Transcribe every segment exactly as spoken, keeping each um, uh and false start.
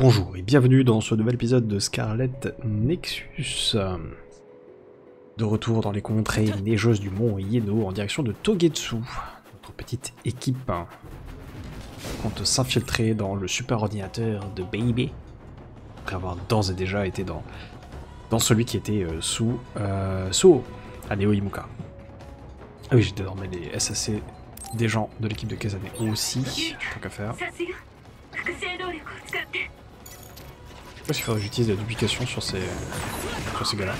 Bonjour et bienvenue dans ce nouvel épisode de Scarlet Nexus. De retour dans les contrées neigeuses du mont Yeno en direction de Togetsu, notre petite équipe compte s'infiltrer dans le super ordinateur de Baby, après avoir d'ores et déjà été dans, dans celui qui était sous euh, sous à Neo Imuka. Ah oui, j'ai désormais les S A C des gens de l'équipe de Kasane aussi, tant qu'à faire. Je sais pas si j'utilise la duplication sur ces, sur ces gars-là.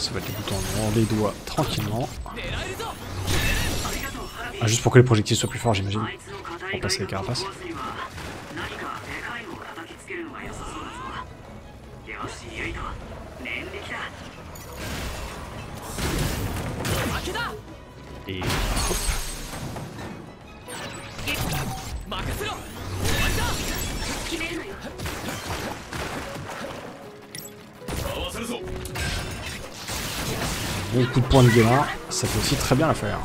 Ça va être les boutons, on les doigts tranquillement. Ah, juste pour que les projectiles soient plus forts, j'imagine. Pour passer les carapaces. Et hop. Bon coup de poing de Gemma, ça peut aussi très bien la faire.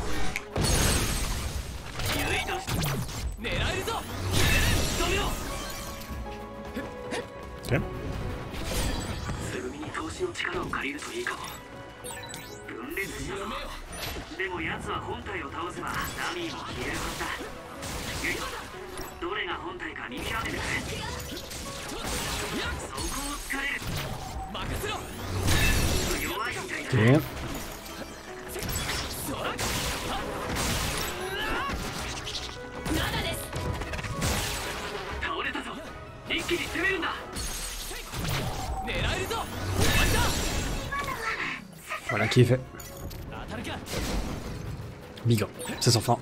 Okay. Okay. Voilà qui est fait. Big, c'est sans fin.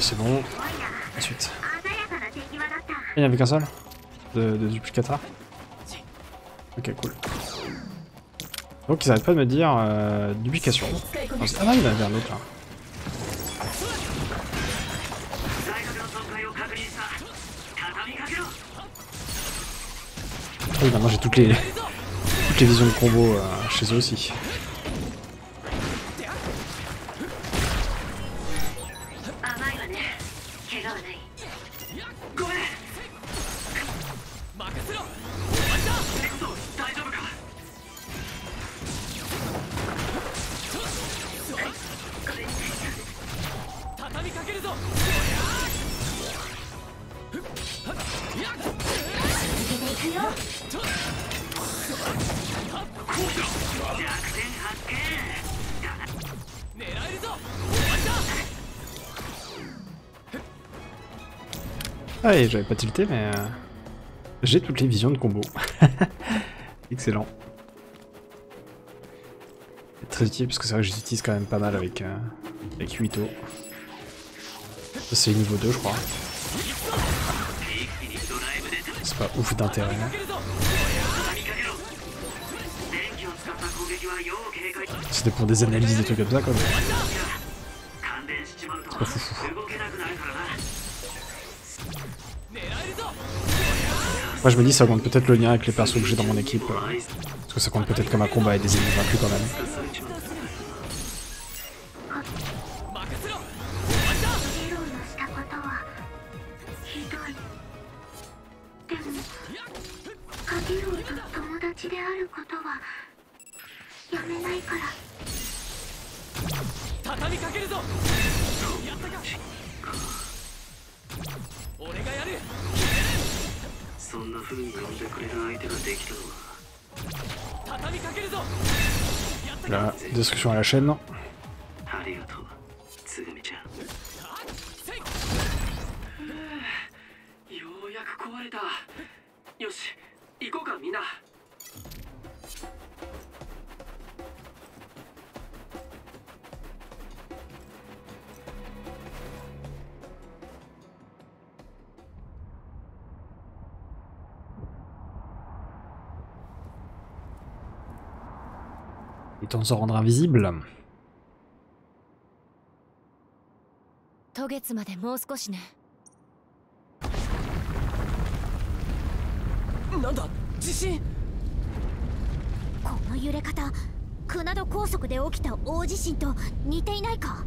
C'est bon. Ensuite. Il n'y avait qu'un seul de, de duplicata. Ok, cool. Donc ils arrêtent pas de me dire euh, duplication. Non, ah non, il y en avait un autre là. Oui, maintenant j'ai toutes les, toutes les visions de combo euh, chez eux aussi. Ah, et j'avais pas tilté, mais euh, j'ai toutes les visions de combo. Excellent. Très utile, parce que c'est vrai que j'utilise quand même pas mal avec, euh, avec Yuito. C'est niveau deux, je crois. C'est pas ouf d'intérêt. C'était pour des analyses, des trucs comme ça, quoi. Mais... c'est pas foufou. Moi je me dis ça augmente peut-être le lien avec les persos que j'ai dans mon équipe. Euh, parce que ça compte peut-être comme un combat et des ennemis vaincus quand même. La destruction à la chaîne, non? Et temps de se rendre invisible. Togetsuまでもう少しね。なんだ、地震？この揺れ方、クナド高速で起きた大地震と似ていないか？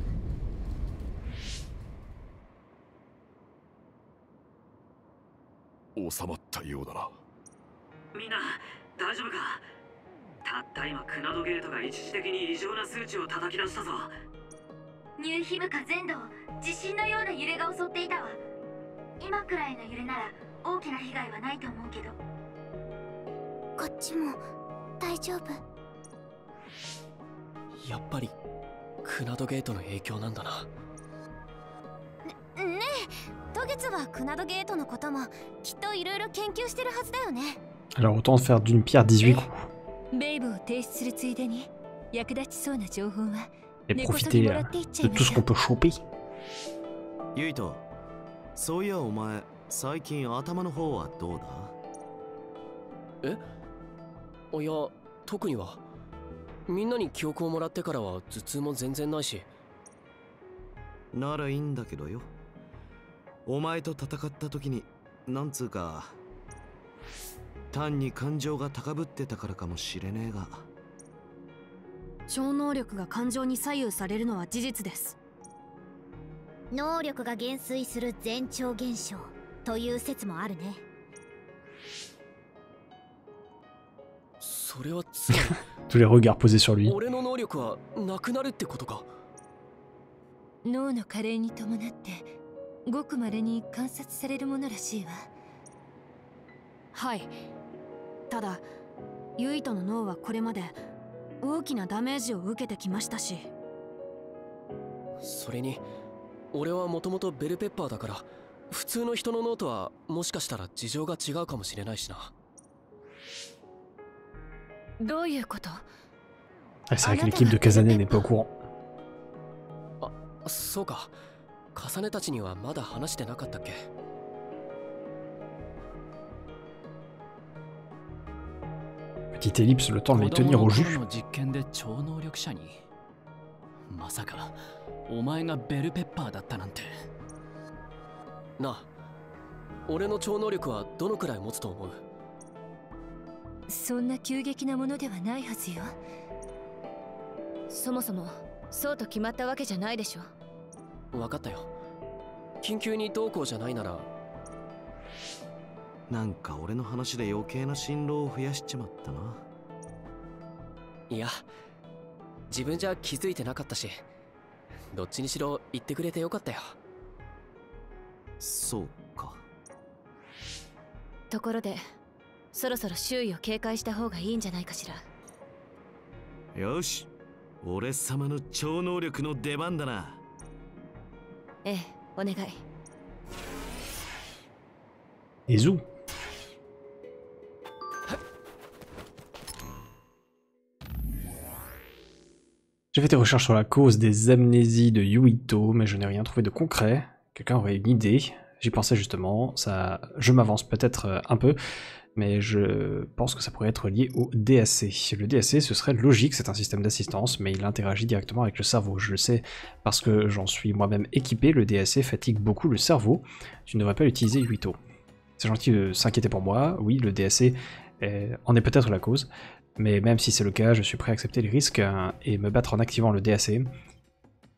収まったようだな。みんな大丈夫か？たった今クナドゲートが一時的に異常な数値を叩き出したぞ。ニューヒムカ全土を地震のような揺れが襲っていたわ。今くらいの揺れなら大きな被害はないと思うけど。こっちも大丈夫。やっぱりクナドゲートの影響なんだな。ね、ねえ、Togetsuはクナドゲートのこともきっといろいろ研究してるはずだよね。Alors autant faire d'une pierre dix-huit coups. Et profiter euh, de tout ce qu'on peut choper. Yuito, soya omae, saikin atama no hou wa dou da? Eh? Oya, tokuni wa. Minna ni kyoku o moratte kara wa zutsu mo zenzen nai shi. Nara ii n da kedo yo. Omae to tatakatta toki ni nan tsuu ka単に感情が高ぶってたからかもしれねえが、超能力が感情に左右されるのは事実です。能力が減衰する前兆現象という説もあるね。それはつまりtous les regards posés sur lui。俺の能力はなくなるってことか。脳の加齢に伴ってごくまれに観察されるものらしいわ。はい、ただユイトの脳はこれまで大きなダメージを受けてきましたし、それに俺はもともとベルペッパーだから普通の人の脳とはもしかしたら事情が違うかもしれないしな。どういうこと？ C'est vrai que l'équipe de Kasane n'est pas au courant。あ、そうか。カサネたちにはまだ話してなかったっけ？Petite ellipse, le temps de les tenir au jus.なんか俺の話で余計な振動を増やしちまったな。いや、自分じゃ気づいてなかったし、どっちにしろ言ってくれてよかったよ。そうか。ところで、そろそろ周囲を警戒した方がいいんじゃないかしら。よし、俺様の超能力の出番だな。ええ、お願い。Et zou J'ai fait des recherches sur la cause des amnésies de Yuito, mais je n'ai rien trouvé de concret. Quelqu'un aurait une idée? J'y pensais justement, ça, je m'avance peut-être un peu, mais je pense que ça pourrait être lié au D A C. Le D A C, ce serait logique, c'est un système d'assistance, mais il interagit directement avec le cerveau. Je le sais parce que j'en suis moi-même équipé, le D A C fatigue beaucoup le cerveau. Tu ne devrais pas l'utiliser, Yuito. C'est gentil de s'inquiéter pour moi, oui, le D A C en est peut-être la cause, mais même si c'est le cas, je suis prêt à accepter les risques et me battre en activant le D A C,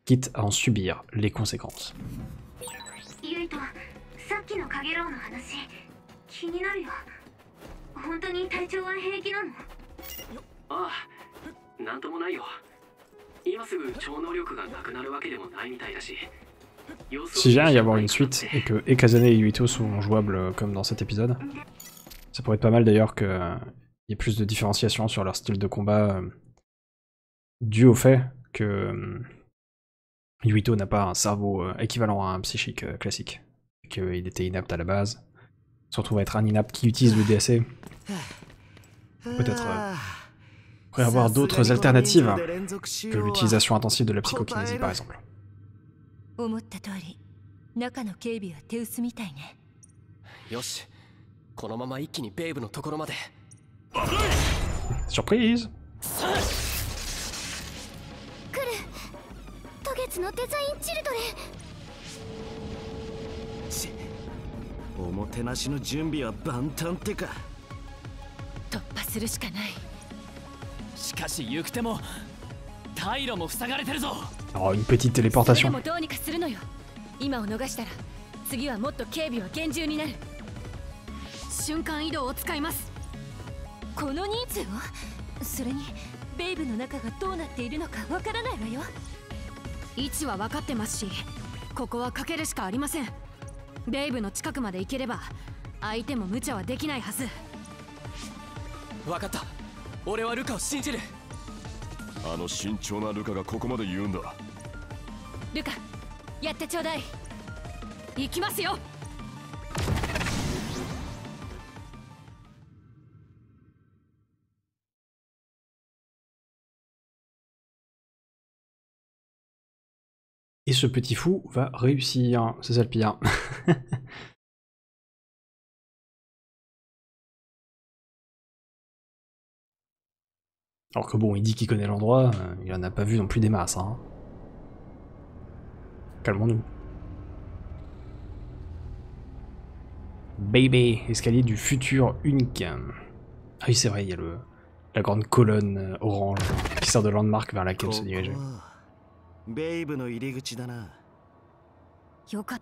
quitte à en subir les conséquences. Si j'ai à y avoir une suite et que Kasane et Yuito sont jouables comme dans cet épisode, ça pourrait être pas mal d'ailleurs qu'il y ait plus de différenciation sur leur style de combat dû au fait que Yuito n'a pas un cerveau équivalent à un psychique classique, qu'il était inapte à la base, il se retrouve à être un inapte qui utilise le D A C. Peut-être il pourrait y avoir d'autres alternatives que l'utilisation intensive de la psychokinésie par exemple. 思った通り、中の警備は手薄みたいね。よし、このまま一気にベイブのところまで。サプライズ。来る。渡月のデザインチルドレン。Oh, une petite téléportation. Et ce petit fou va réussir, c'est ça le pire. Alors que bon, il dit qu'il connaît l'endroit, euh, il en a pas vu non plus des masses. Hein. Calmons-nous. Baby, escalier du futur unique. Ah oui, c'est vrai, il y a le, la grande colonne orange qui sert de landmark vers laquelle se diriger. C'est sûr que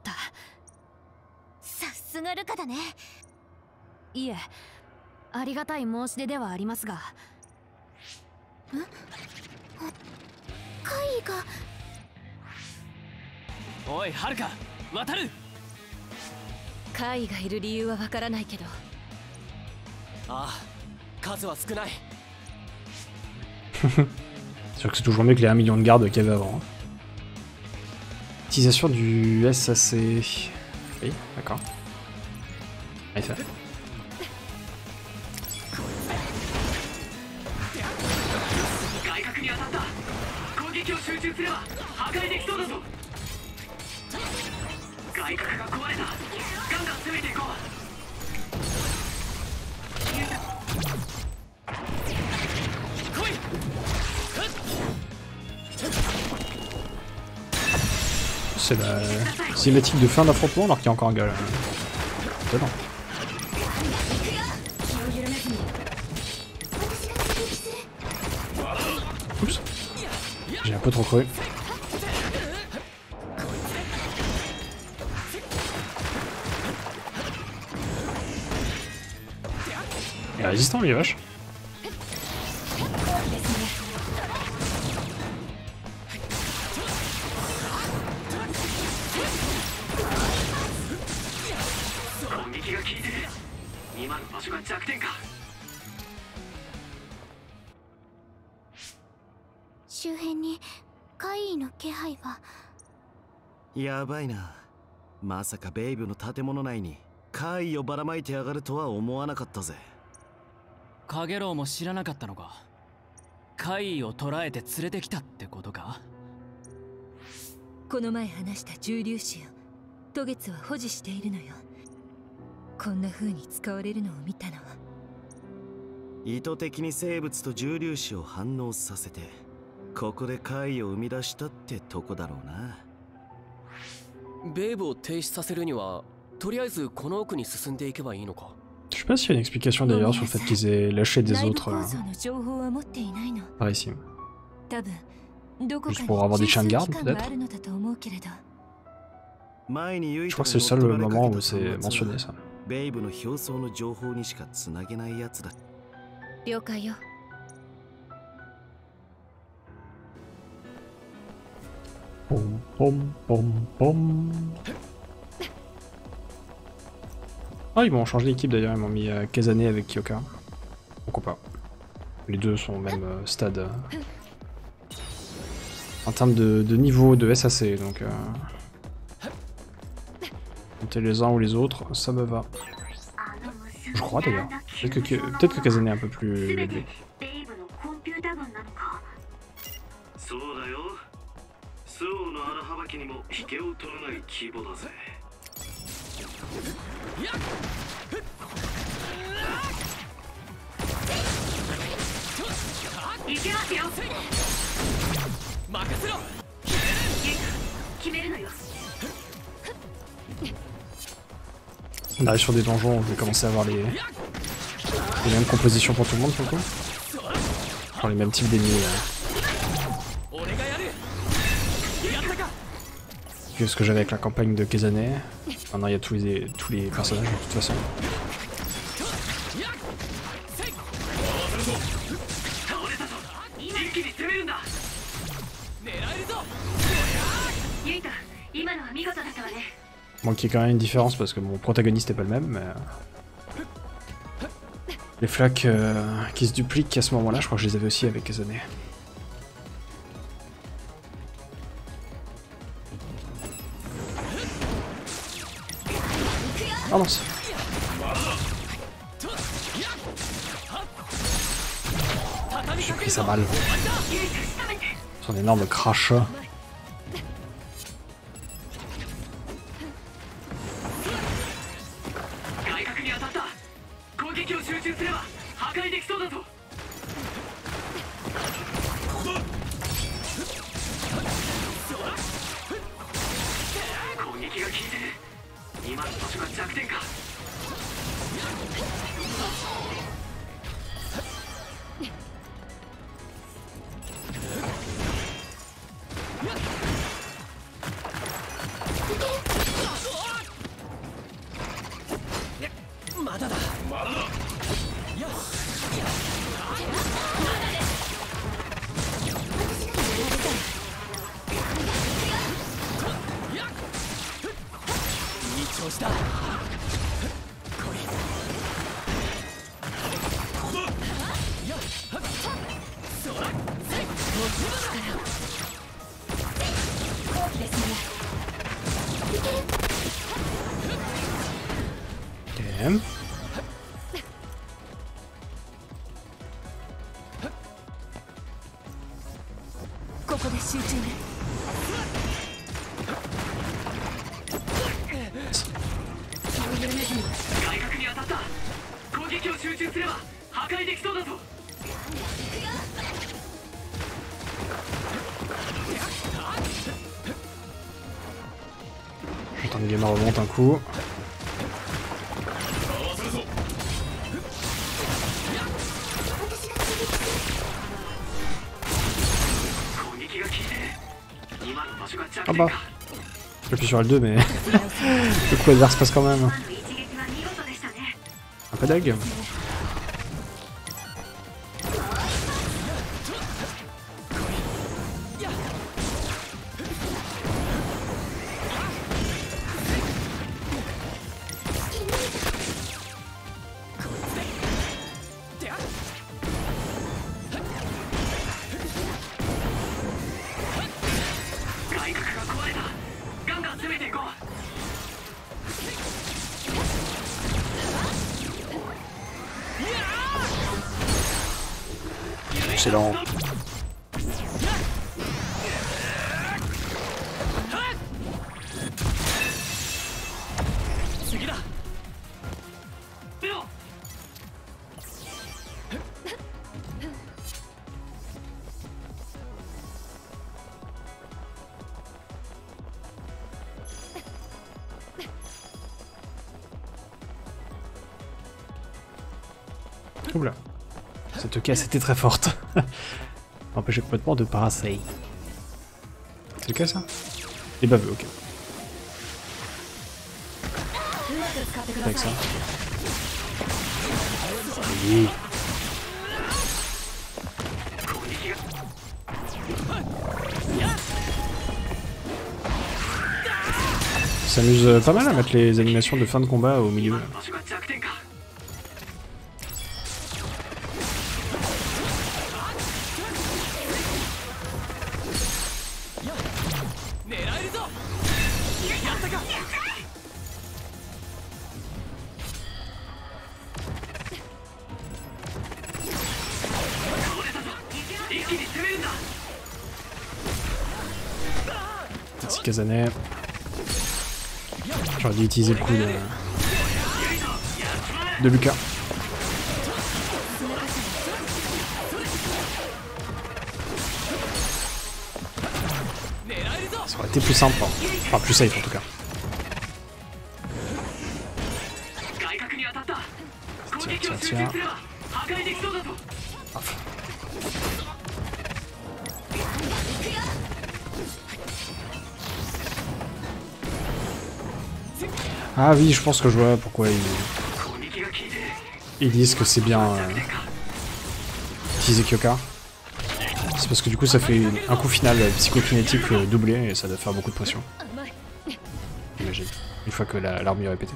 c'est toujours mieux que les un million de gardes qu'il y avait avant. Utilisation du S A C. Oui, d'accord. Allez, ça. C'est la cinématique de fin d'affrontement alors qu'il y a encore un gars là. Dedans. Oups. J'ai un peu trop cru. Il est résistant lui, vache. Kaii ベーブを停止させるにはとりあえずこの奥に進んでいけばいいのか? Je sais pas s'il y a une explication d'ailleurs sur le fait qu'ils aient lâché des autres euh, par ici. Juste pour avoir des chiens de garde peut-être. Je crois que c'est le seul moment où c'est mentionné ça. 了解よ. Pom pom pom pom. Ah, ils m'ont changé d'équipe d'ailleurs, ils m'ont mis euh, Kasane avec Kyoka. Pourquoi pas? Les deux sont au même euh, stade. Euh, en termes de, de niveau de S A C, donc. Euh, compter les uns ou les autres, ça me va. Je crois d'ailleurs. Peut-être que, peut-être que Kasane est un peu plus élevé. On arrive sur des donjons, je vais commencer à avoir les, les mêmes compositions pour tout le monde, pour le coup. Enfin, les mêmes types d'ennemis. Euh... Que ce que j'avais avec la campagne de Kasane. Maintenant, il y a tous les, tous les personnages, de toute façon. Bon, qu'il y ait quand même une différence parce que mon protagoniste n'est pas le même, mais... Les flaques euh, qui se dupliquent à ce moment-là, je crois que je les avais aussi avec Kasane. Oh mince. J'ai pris sa balle. Son énorme crachat. J'attends que Gemma remonte un coup. Ah bah, j'appuie sur L deux mais le coup adverse passe quand même. Un peu d'ag. Excellent. Oula. Cette caisse était très forte. Empêcher complètement de paraseil. C'est le cas ça? Les baveux, ok. Avec ça. Oui. Ça s'amuse pas mal à mettre les animations de fin de combat au milieu. Kasane. J'aurais dû utiliser le coup de, de Lucas. Ça aurait été plus simple, hein. Enfin plus safe en tout cas. tiens, tiens. Parfait. Ah oui, je pense que je vois pourquoi ils, ils disent que c'est bien euh... utiliser Kyoka. C'est parce que du coup ça fait un coup final psychokinétique euh, doublé et ça doit faire beaucoup de pression. Imagine, une fois que l'armure la, est pétée.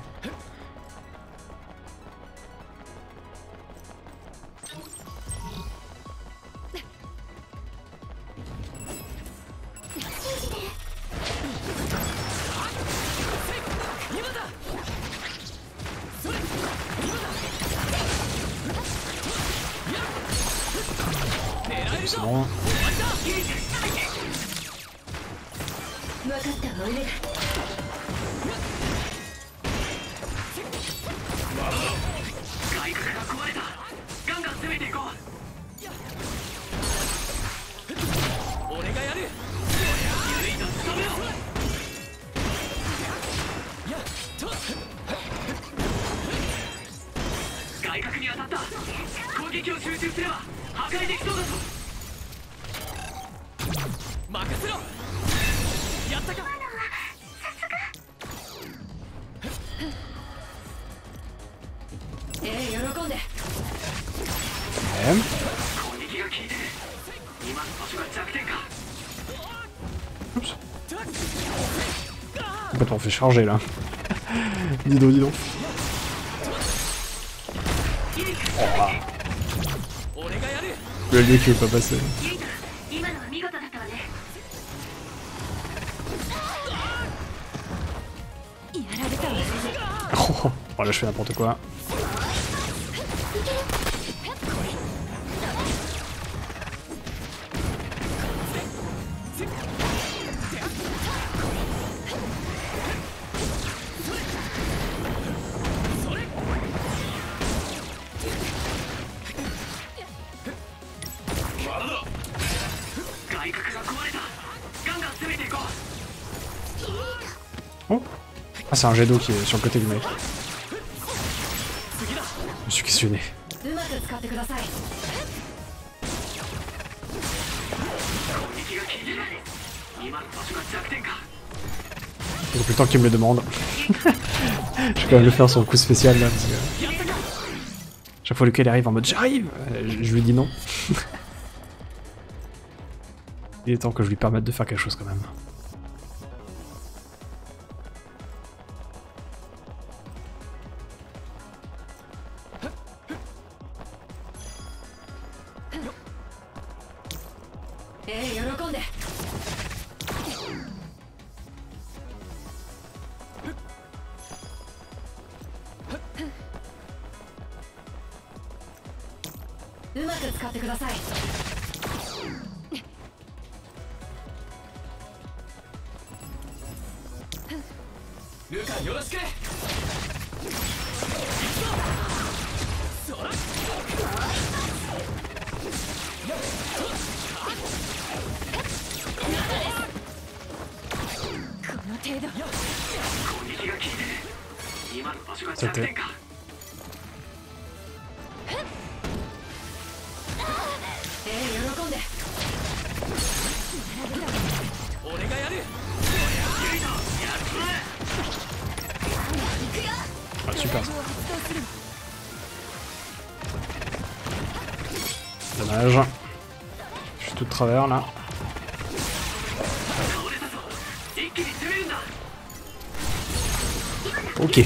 Chargé là. Dis donc, dis donc. Oh. Le lieu qui veut pas passer. Oh, oh là je fais n'importe quoi. C'est un jet d'eau qui est sur le côté du mec. Je suis questionné. Donc le temps qu'il me le demande. Je vais quand même le faire sur le coup spécial là. Parce que... Chaque fois lequel arrive en mode j'arrive, je lui dis non. Il est temps que je lui permette de faire quelque chose quand même. Là. Ok.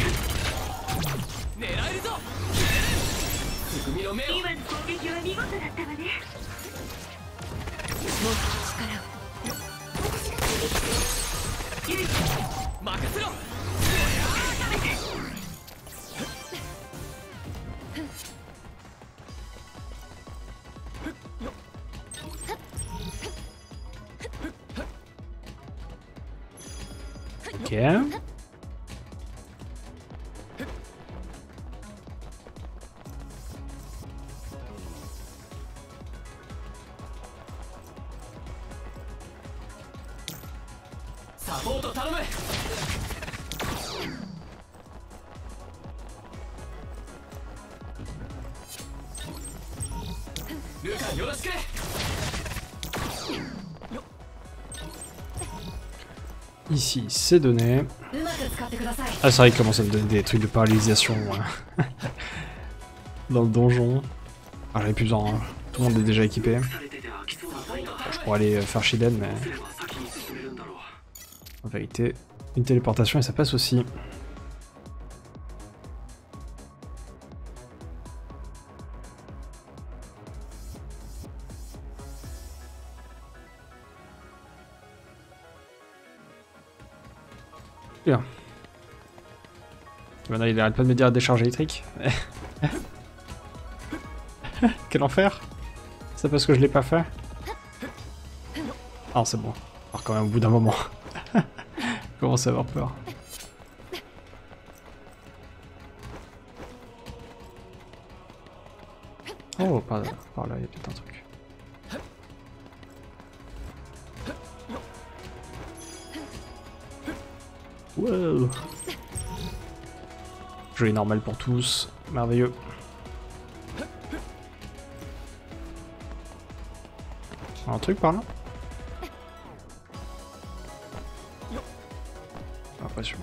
Ici, c'est donné. Ah, c'est vrai qu'il commence à me donner des trucs de paralysation euh, dans le donjon. Ah, j'avais plus besoin, hein. Tout le monde est déjà équipé. Je pourrais aller faire Shiden, mais... En vérité, une téléportation et ça passe aussi. Bien. Maintenant, il arrête pas de me dire décharge électrique. Quel enfer! C'est parce que je l'ai pas fait? Ah, c'est bon. Alors, quand même, au bout d'un moment. Je commence à avoir peur. Oh, par là, par là, il y a peut-être un truc. Wow. Jeu normal pour tous, merveilleux. Un truc par là? Impression.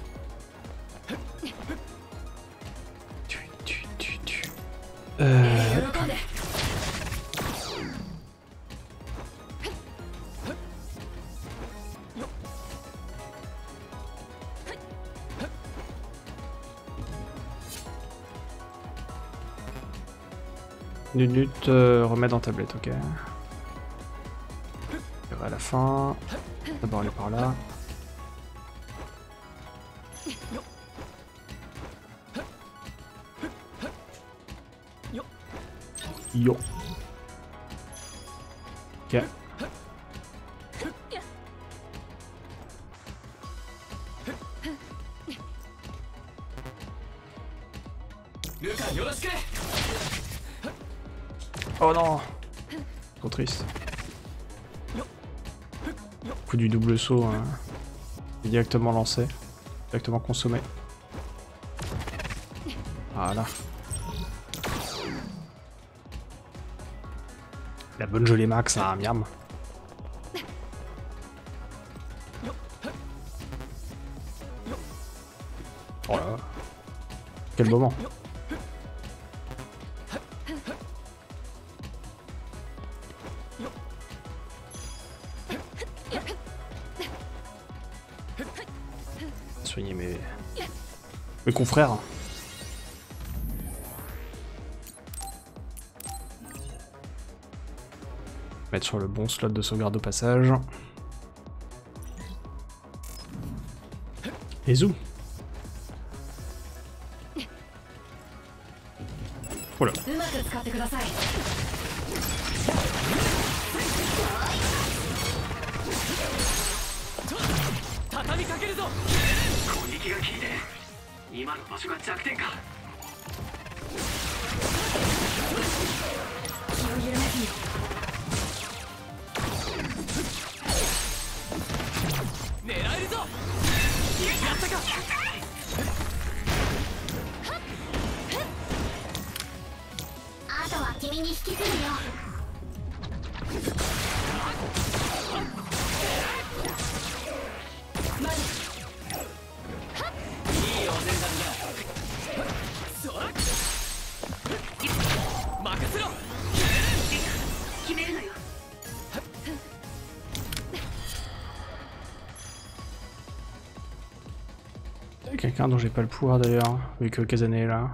Tu, tu, tu, tu. Euh... Une lutte euh, remettre dans tablette, ok. On verra à la fin. D'abord aller par là. Yo. Ok. Oh non, trop triste. Coup du double saut, hein. Directement lancé, directement consommé. Voilà. La bonne gelée max, hein, miam. Oh là là. Quel moment. Soigner mes... mes confrères. Mettre sur le bon slot de sauvegarde au passage. Et zoom. Oh là. Quelqu'un dont j'ai pas le pouvoir d'ailleurs, vu que Kasane est là.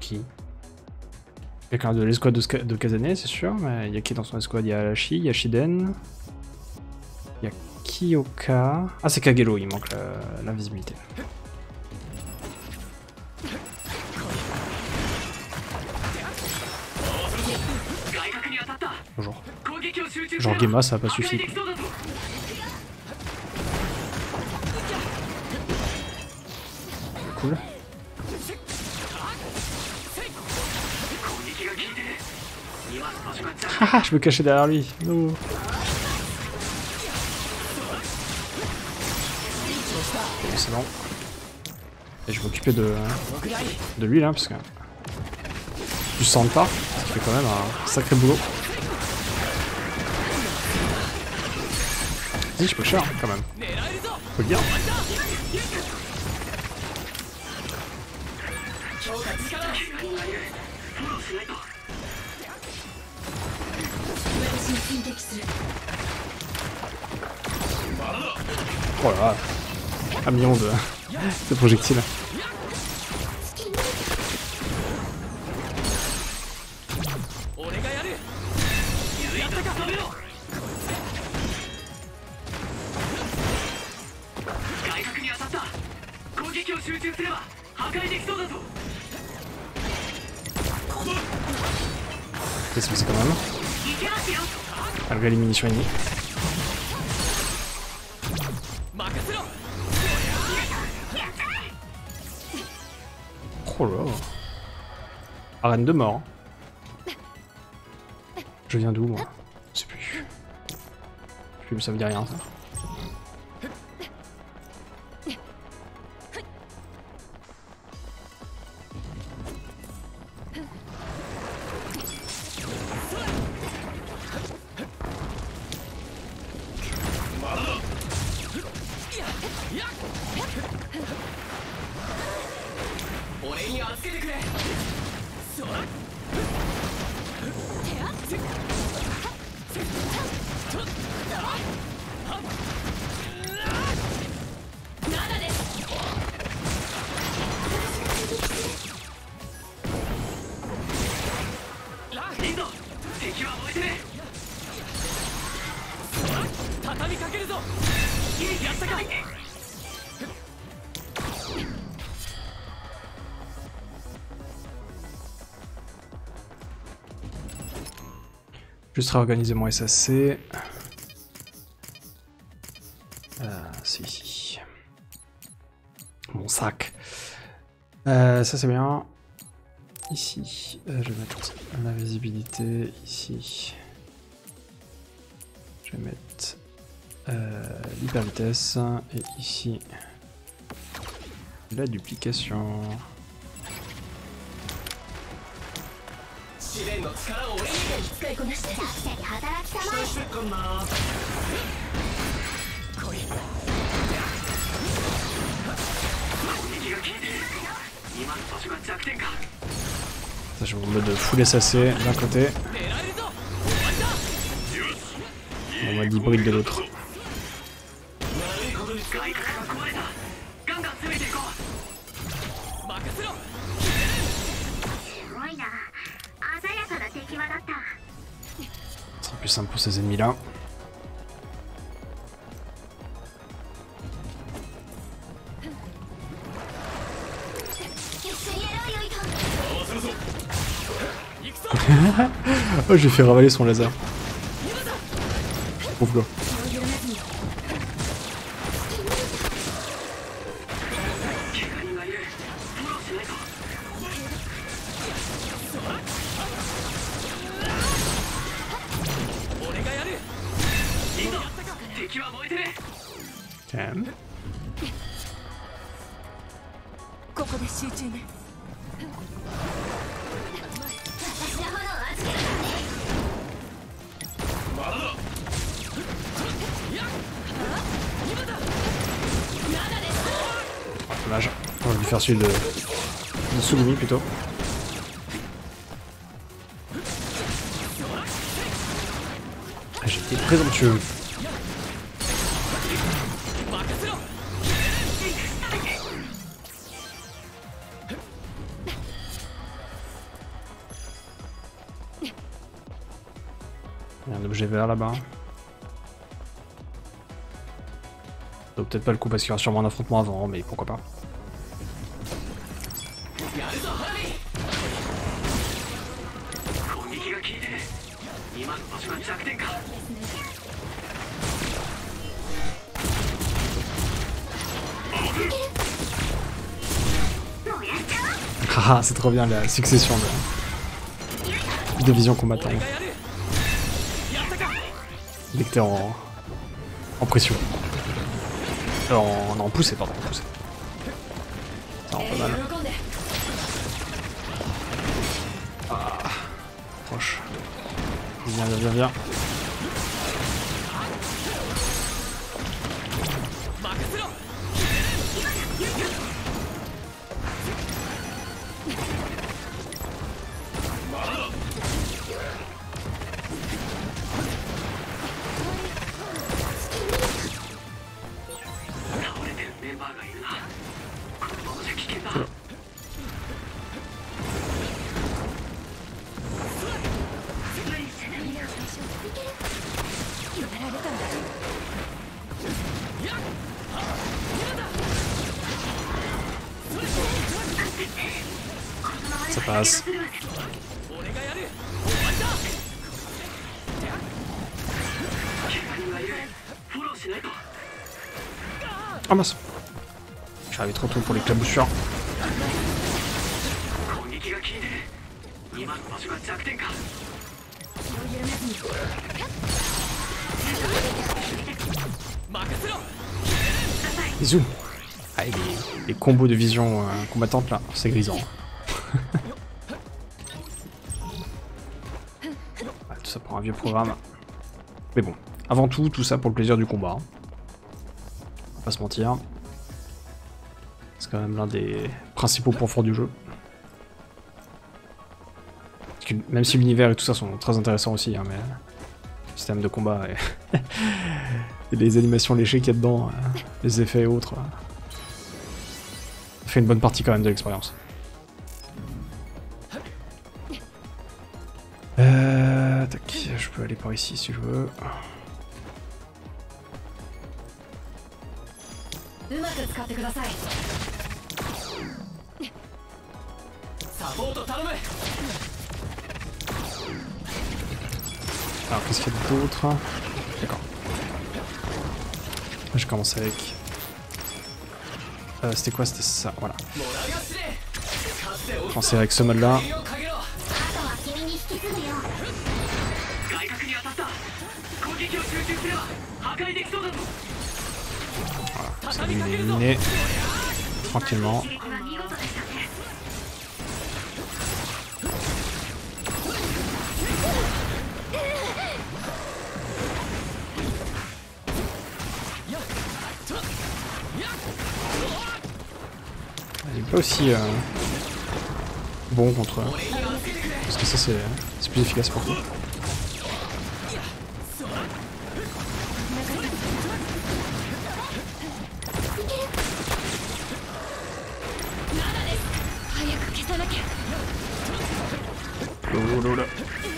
Qui? Quelqu'un de l'escouade de, de Kasane, c'est sûr, mais il y a qui dans son escouade? Il y a Arashi, il y a Shiden, il y a Kyoka. Ah, c'est Kagero, il manque l'invisibilité. Bonjour. Genre Gemma, ça a pas suffi. Quoi. Cool. Ah, je me cachais derrière lui. No. C'est bon. Et je vais m'occuper de de lui là parce que tu sens pas. fait quand même un sacré boulot. Vas-y, je peux cher quand même. Faut le dire. Oh là là, un million de, de projectiles. Qu'est-ce que c'est quand même? Malgré les munitions ennemies. Oh là. Arène de mort. Je viens d'où moi? Je sais plus. Plus ça me dit rien ça. Juste réorganiser mon S A C. Ah, si. Mon sac. Euh, ça c'est bien. Ici. Euh, je vais mettre la visibilité. Ici. Je vais mettre euh, l'hyper vitesse. Et ici. La duplication. Ça, je vous mets de full S A C d'un côté. On va l'hybride de l'autre. Simple pour ces ennemis là. Oh, j'ai fait ravaler son laser. Ouf là. Celui de, de Tsugumi plutôt. J'étais présomptueux. Il y a un objet vert là-bas. Donc peut-être pas le coup parce qu'il y aura sûrement un affrontement avant, mais pourquoi pas. Ah, c'est trop bien la succession de, de visions combattantes. Dès que t'es en, en pression. En, en poussée, pardon. En poussée. Ça rend pas mal. Ah, Viens, viens, viens. Ça passe. Ah mince. Je suis arrivé trop tôt pour les claboussures. Bisous. Ah, les, les combos de vision euh, combattante là, c'est grisant. Ah, tout ça pour un vieux programme. Mais bon, avant tout, tout ça pour le plaisir du combat. Hein. On va pas se mentir. C'est quand même l'un des principaux points forts du jeu. Parce que même si l'univers et tout ça sont très intéressants aussi, hein, mais le système de combat et, et les animations léchées qu'il y a dedans, les effets et autres. Ça fait une bonne partie quand même de l'expérience. Euh, tac, je peux aller par ici si je veux. Alors qu'est-ce qu'il y a d'autre? D'accord. Je commence avec... Euh, c'était quoi? C'était ça, voilà. Je pensais avec ce mode-là. Voilà, ça élimine, éliminer tranquillement. Il n'est pas aussi euh, bon contre eux. Parce que ça c'est plus efficace pour toi.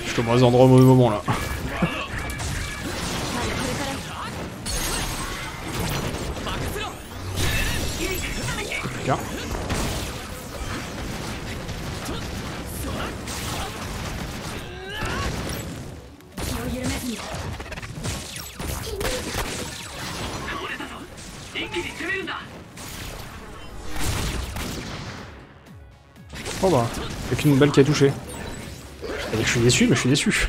Je suis au mauvais endroit au mauvais moment là. Tiens. Oh bah, y'a qu'une balle qui a touché. Je suis déçu, mais je suis déçu.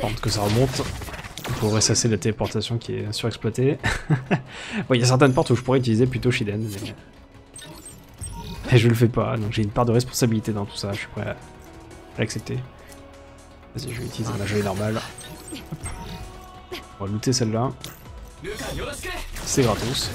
Tant que ça remonte, on pourrait ressasser la téléportation qui est surexploitée. Bon, il y a certaines portes où je pourrais utiliser plutôt Shiden. Mais... Et je le fais pas, donc j'ai une part de responsabilité dans tout ça, je suis prêt à l'accepter. Vas-y, je vais utiliser ma gelée normale. On va looter celle-là. C'est gratos.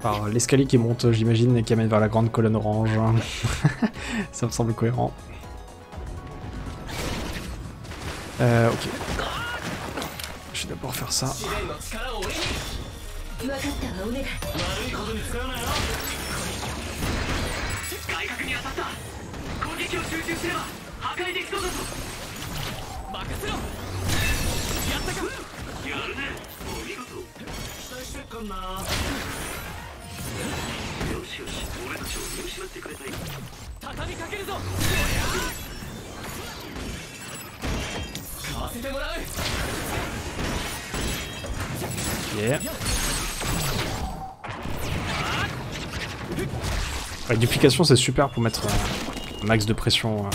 Par l'escalier qui monte, j'imagine, et qui amène vers la grande colonne orange. Ça me semble cohérent. Euh, ok. Je vais d'abord faire ça. Yeah. La duplication c'est super pour mettre un max de pression.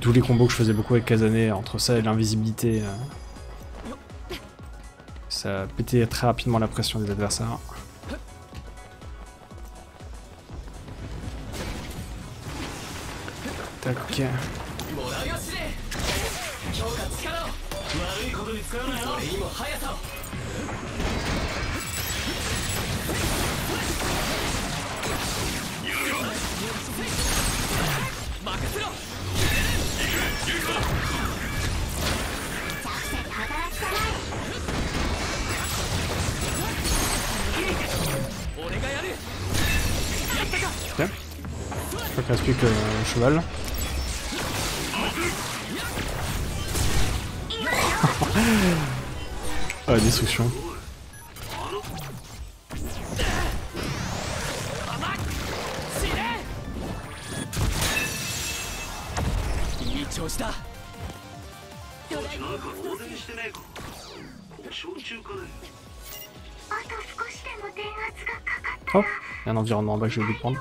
Tous les combos que je faisais beaucoup avec Kasane, entre ça et l'invisibilité, ça pétait très rapidement la pression des adversaires. Tac. Okay. Je crois qu'il reste plus que le cheval. Ah, destruction. Oh, il y a un environnement en bas que j'ai oublié de prendre.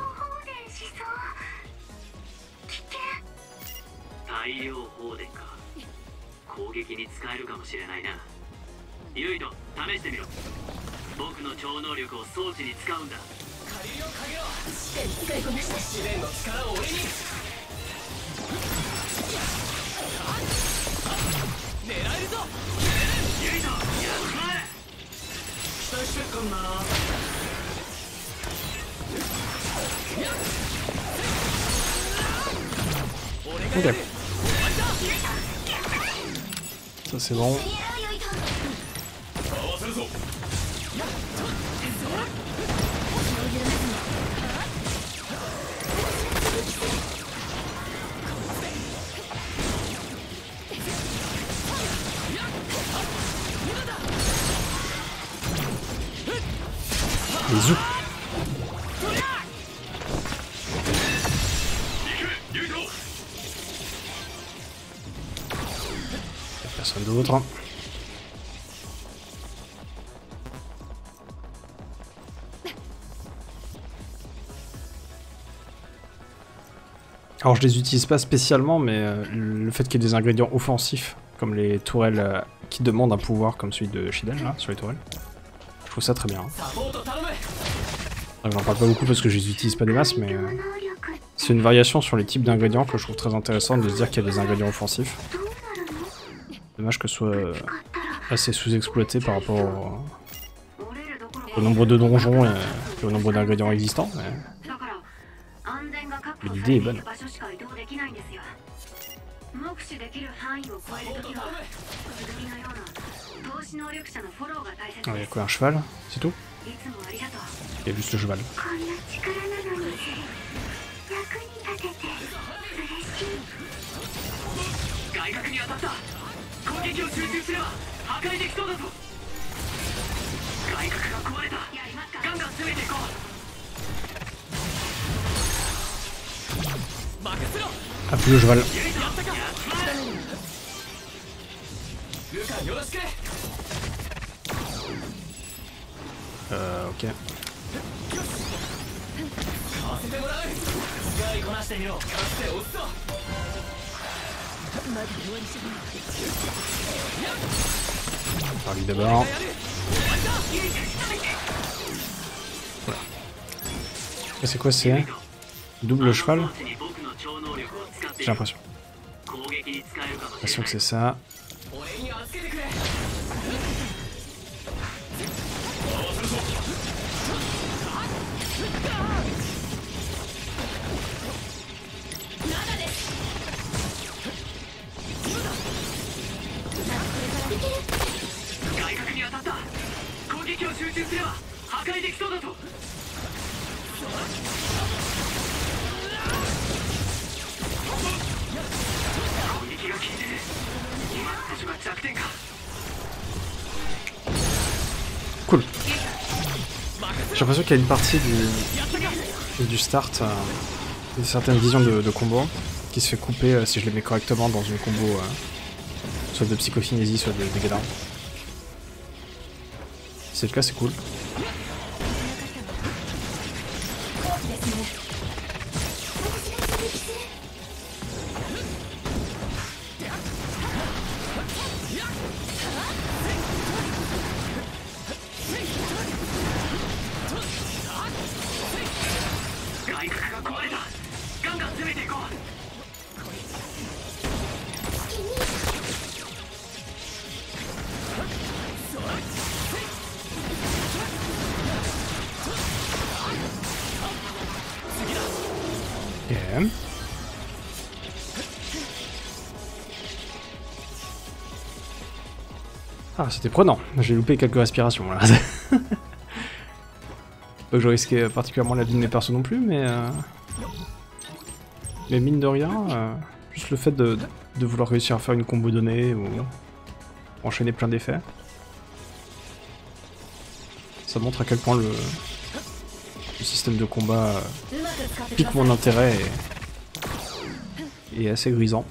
Okay. Ça c'est bon. Bisous. Personne d'autre. Alors je les utilise pas spécialement, mais euh, le fait qu'il y ait des ingrédients offensifs, comme les tourelles euh, qui demandent un pouvoir comme celui de Shiden là, sur les tourelles, je trouve ça très bien. Hein. J'en parle pas beaucoup parce que je les utilise pas des masses, mais euh, c'est une variation sur les types d'ingrédients que je trouve très intéressante, de se dire qu'il y a des ingrédients offensifs. Dommage que ce soit euh, assez sous-exploité par rapport au, au nombre de donjons et, et au nombre d'ingrédients existants, mais... L'idée est bonne. Il y a quoi, un cheval? C'est tout? Il y a juste le cheval. Ah, plus le cheval. Euh, ok. Par lui d'abord. Voilà. Et c'est quoi, c'est double cheval? J'ai l'impression. J'ai l'impression que c'est ça. J'ai l'impression qu'il y a une partie du, du start, euh, de certaines visions de, de combo, qui se fait couper euh, si je les mets correctement dans une combo, euh, soit de psychokinésie, soit de dégâts d'armes. Si c'est le cas, c'est cool. C'était prenant, j'ai loupé quelques respirations là. Pas que je risquais particulièrement la vie de mes persos non plus, mais euh... mais mine de rien, euh... juste le fait de, de vouloir réussir à faire une combo donnée ou enchaîner plein d'effets, ça montre à quel point le, le système de combat euh... pique mon intérêt et, et est assez grisant.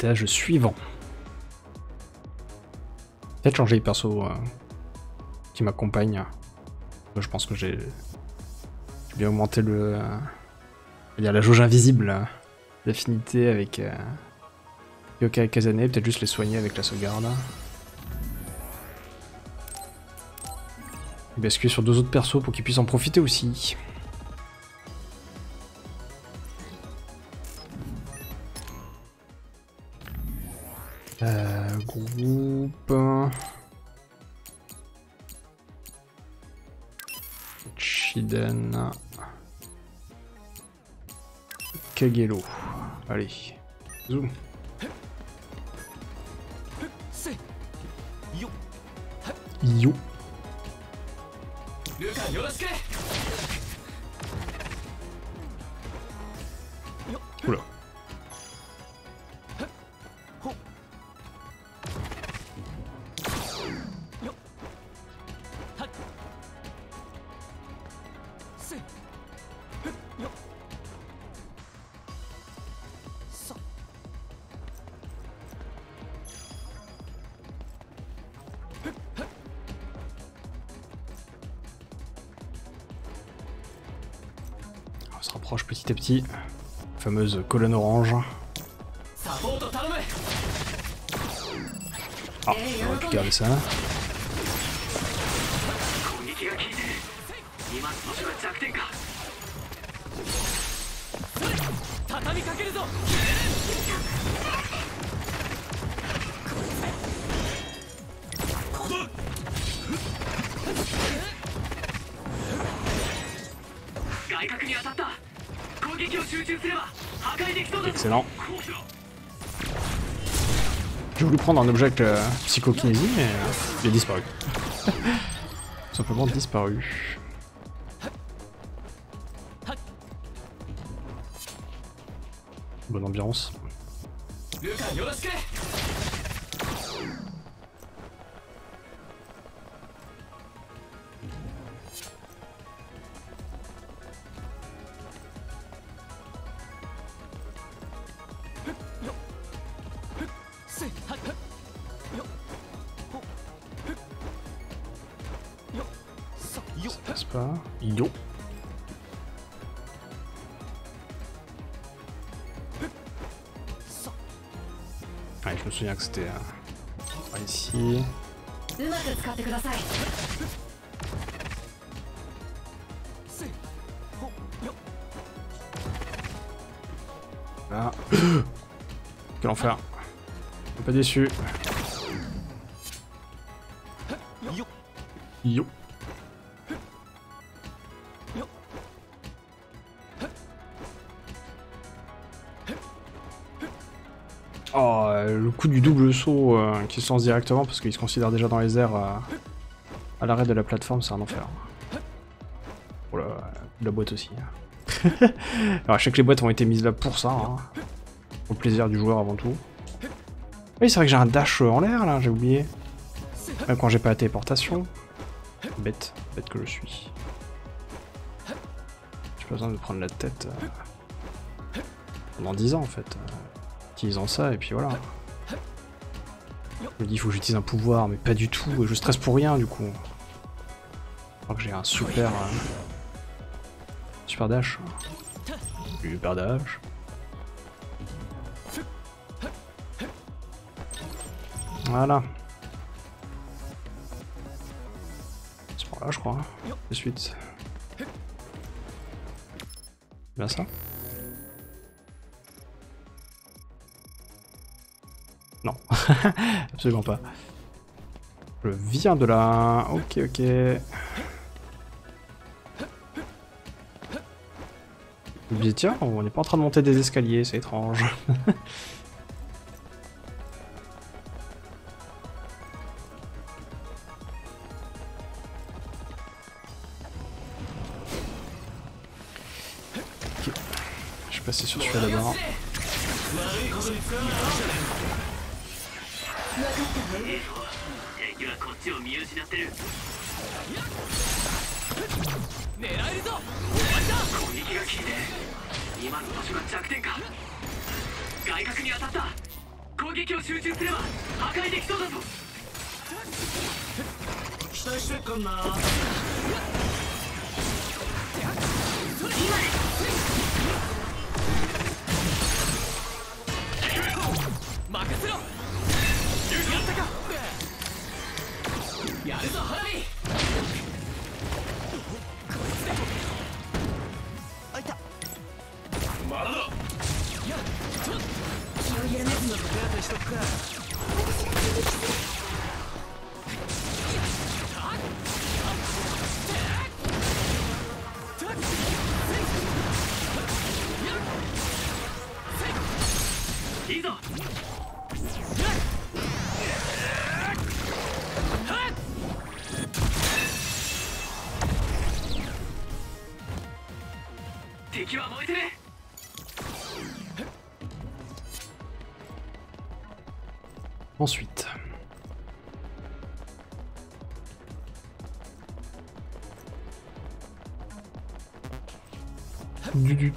Étage suivant. Peut-être changer les persos euh, qui m'accompagnent. Je pense que j'ai bien augmenté le, euh, je veux dire la jauge invisible, euh, l'affinité avec euh, Kyoka et Kasane. Peut-être juste les soigner avec la sauvegarde. Et basculer sur deux autres persos pour qu'ils puissent en profiter aussi. Shiden. Kagero. Allez. Zoom. Yo. Oula. Petit à petit, fameuse colonne orange. Ah, on va plus garder ça. Excellent. J'ai voulu prendre un objet avec euh, psychokinésie, mais euh, il est disparu. Tout simplement disparu. Bonne ambiance. Yo. Ouais, je me souviens que c'était euh, ici. Ah. Quel enfer. Un peu déçu. Yo. Oh, le coup du double saut euh, qui se lance directement parce qu'il se considère déjà dans les airs euh, à l'arrêt de la plateforme, c'est un enfer. Oh là, la boîte aussi. Alors à chaque les boîtes ont été mises là pour ça, hein. Au plaisir du joueur avant tout. Oui, c'est vrai que j'ai un dash en l'air là, j'ai oublié. Même quand j'ai pas la téléportation. Bête, bête que je suis. J'ai pas besoin de prendre la tête euh, pendant dix ans en fait. Euh, utilisant ça et puis voilà. Je me dis il faut que j'utilise un pouvoir, mais pas du tout, je stresse pour rien du coup. Alors que j'ai un super... Euh, Super dash. Super dash. Voilà. C'est par là, je crois. Hein. De suite. C'est bien ça. Non. Absolument pas. Je viens de là. Ok, ok. Dis, tiens, on n'est pas en train de monter des escaliers, c'est étrange. Okay. Je suis passé sur celui-là d'abord. Ensuite. Du dut.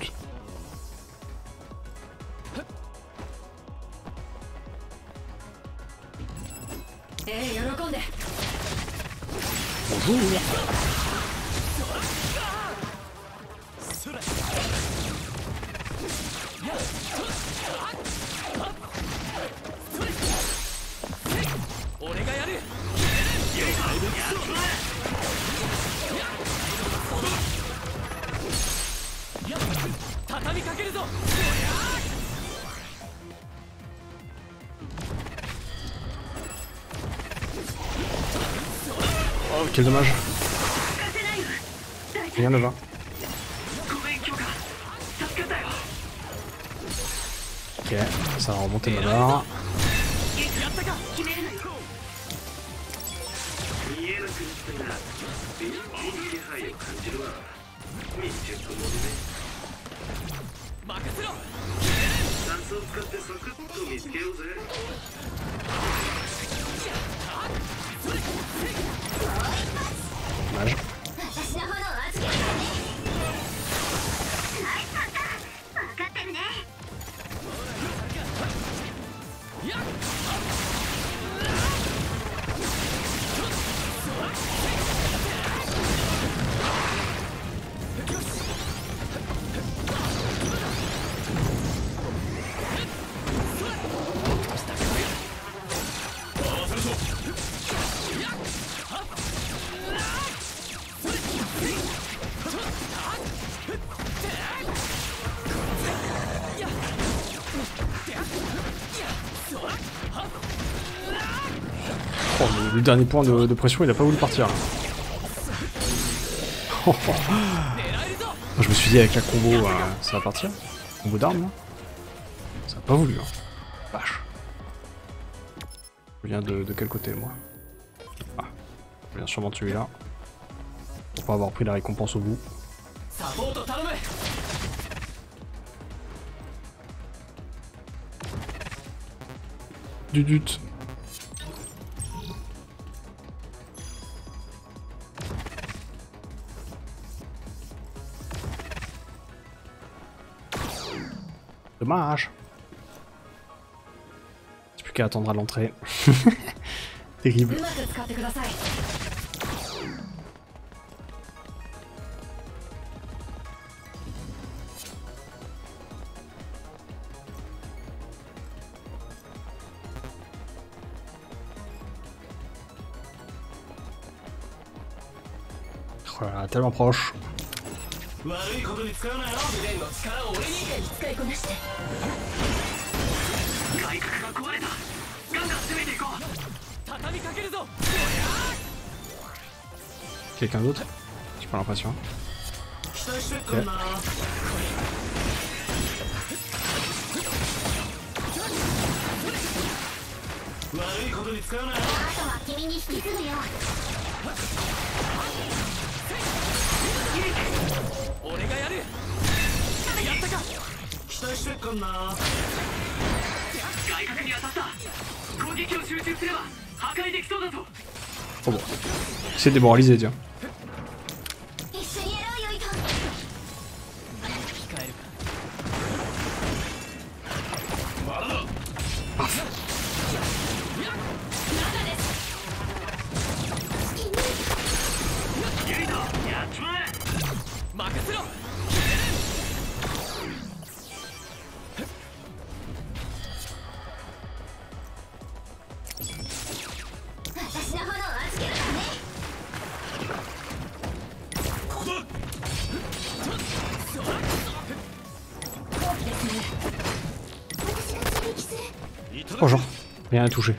Quel dommage. Rien ne va. Ok, ça va remonter ma barre. le dernier point de, de pression, il a pas voulu partir. Oh, oh. Je me suis dit avec la combo, euh, ça va partir. Combo d'armes, ça a pas voulu. Hein. Vache. Je viens de, de quel côté moi? Ah, je viens sûrement de celui-là. Pour pas avoir pris la récompense au bout. Dudut. Dommage. C'est plus qu'à attendre à l'entrée. Terrible. Voilà, tellement proche. Quelqu'un d'autre? J'ai pas l'impression. Okay. Oh bon, c'est démoralisé, tiens. Bonjour, rien à toucher.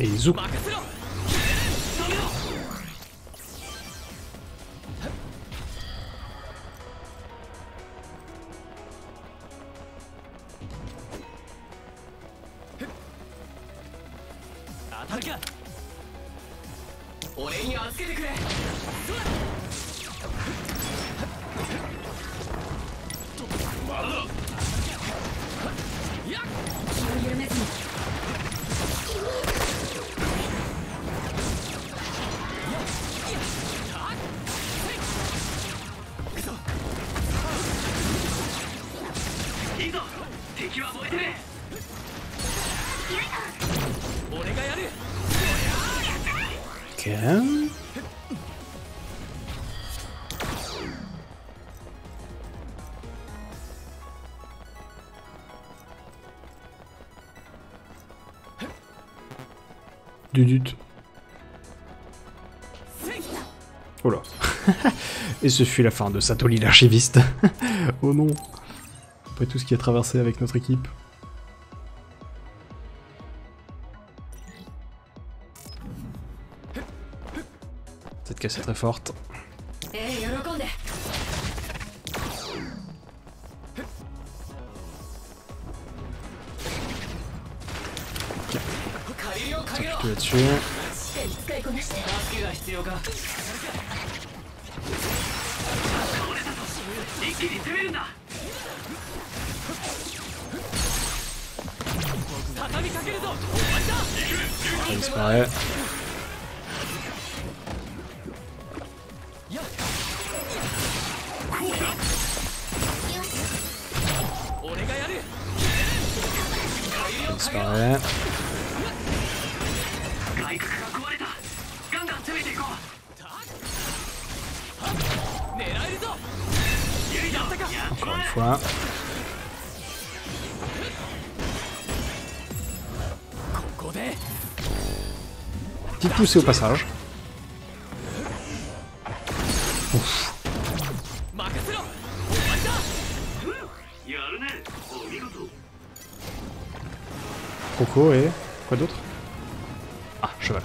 Et zouk. Dudut. Oh là. Et ce fut la fin de Satoli l'archiviste. Oh non. Après tout ce qui a traversé avec notre équipe. Cette caisse est très forte. Là-dessus. Ça disparaît. par là. Encore une fois. Petite poussée au passage. Ouf. Coco et quoi d'autre? Ah, cheval.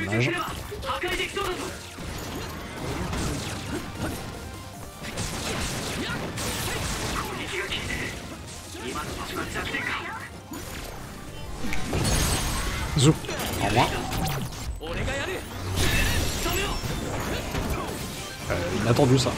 Dommage. Zou. Au moins. Euh, inattendu ça.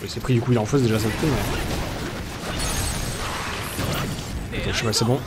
Il s'est pris du coup, il est en face déjà, ça le coup, mais... Attends, je sais pas, c'est bon.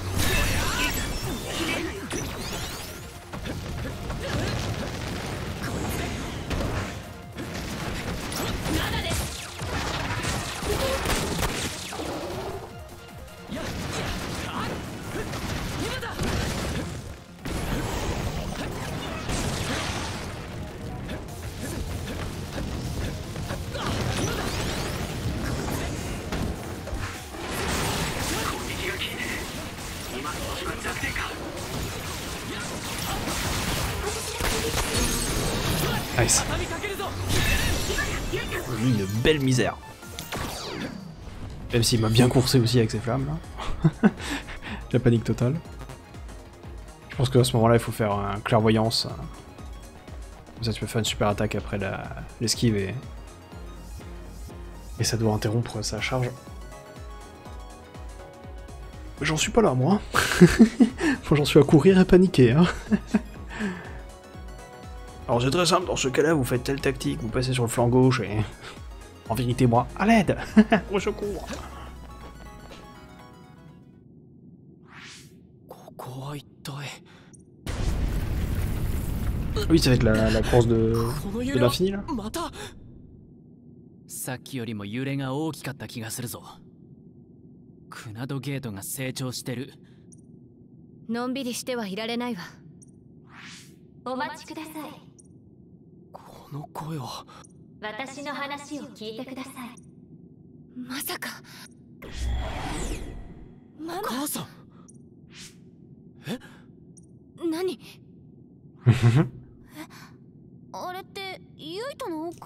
Nice. Une belle misère. Même s'il m'a bien coursé aussi avec ses flammes là. La panique totale. Je pense qu'à ce moment là il faut faire un clairvoyance. Comme ça tu peux faire une super attaque après l'esquive et... et ça doit interrompre sa charge. J'en suis pas là moi. Moi j'en suis à courir et paniquer hein. Alors c'est très simple, dans ce cas-là, vous faites telle tactique, vous passez sur le flanc gauche et... En vérité, moi, à l'aide. Au secours. Oui, ça va être la, la course de, de l'infini, là.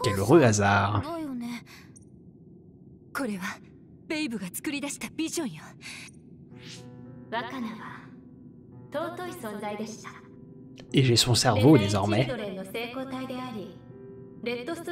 Quel heureux hasard. Et j'ai son cerveau désormais. Pareil, oui. Parce que ça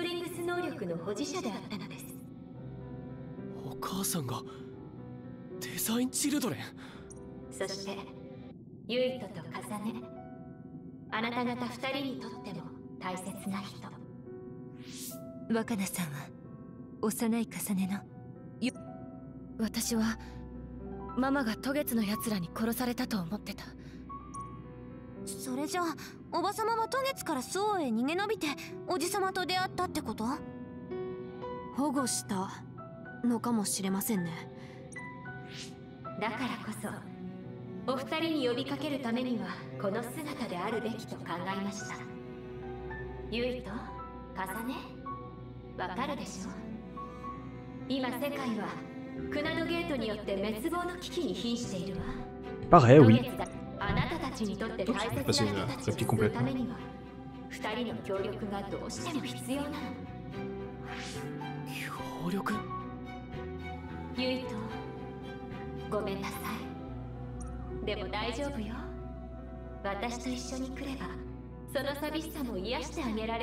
plie complètement.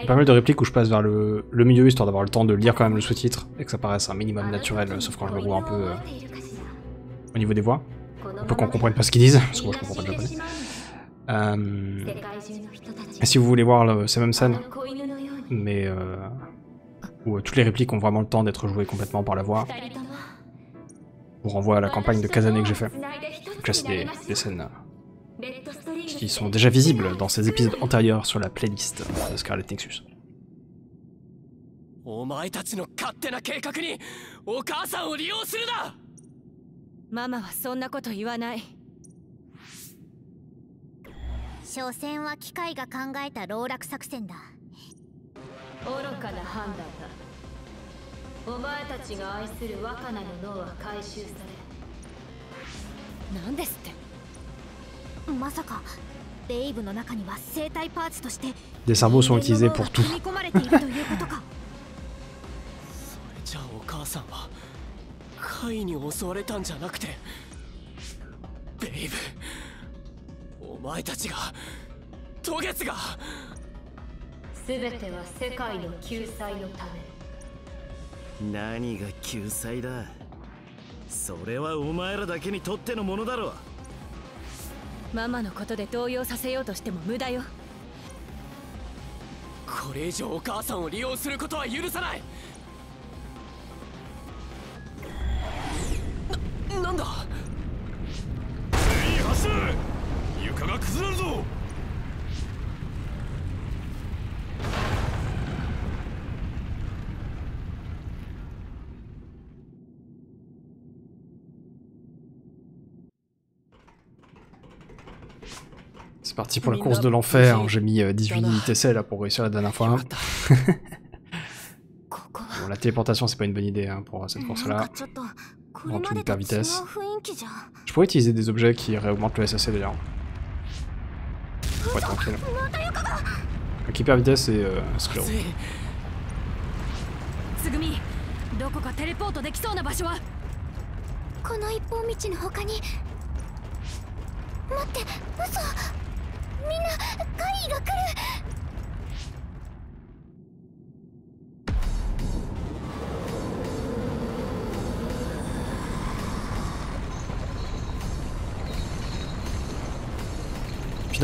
Pas mal de répliques où je passe vers le, le milieu histoire d'avoir le temps de lire quand même le sous-titre et que ça paraisse un minimum naturel, sauf quand je me roule un peu euh, au niveau des voix. Faut qu'on comprenne pas ce qu'ils disent, parce que moi je comprends pas le japonais. Euh, si vous voulez voir le, ces mêmes scènes, mais euh, où euh, toutes les répliques ont vraiment le temps d'être jouées complètement par la voix, je vous renvoie à la campagne de Kasane que j'ai fait. Donc là c'est des, des scènes euh, qui sont déjà visibles dans ces épisodes antérieurs sur la playlist de Scarlet Nexus. Des cerveaux sont utilisés pour tout. C'est parti pour la course de l'enfer. J'ai mis dix-huit unités essais là pour réussir la dernière fois. Bon, la téléportation c'est pas une bonne idée hein, pour cette course là. En toute hyper vitesse. Je pourrais utiliser des objets qui réaugmentent le S A C d'ailleurs. Faut être tranquille. Donc hyper vitesse et euh, sclero.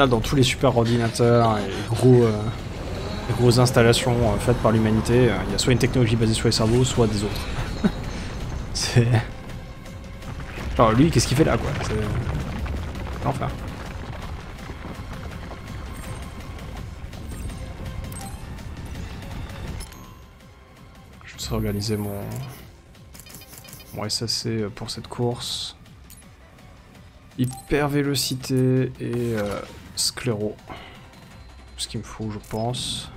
Dans tous les super ordinateurs et gros, euh, grosses installations euh, faites par l'humanité, euh, il y a soit une technologie basée sur les cerveaux, soit des autres. C'est... Alors lui, qu'est-ce qu'il fait là, quoi? C'est... l'enfer. Je me suis organisé mon... mon S A C pour cette course. Hyper vélocité et... Euh... scléro. Tout ce qu'il me faut, je pense.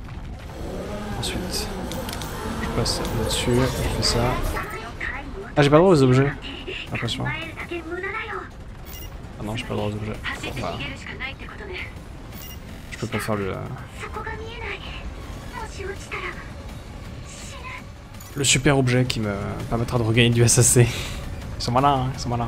Ensuite, je passe là-dessus, je fais ça. Ah, j'ai pas le droit aux objets. Attention. Ah non, j'ai pas le droit aux objets. Bon, bah... je peux pas faire le... le super objet qui me permettra de regagner du S A C. Ils sont malins, hein, ils sont malins.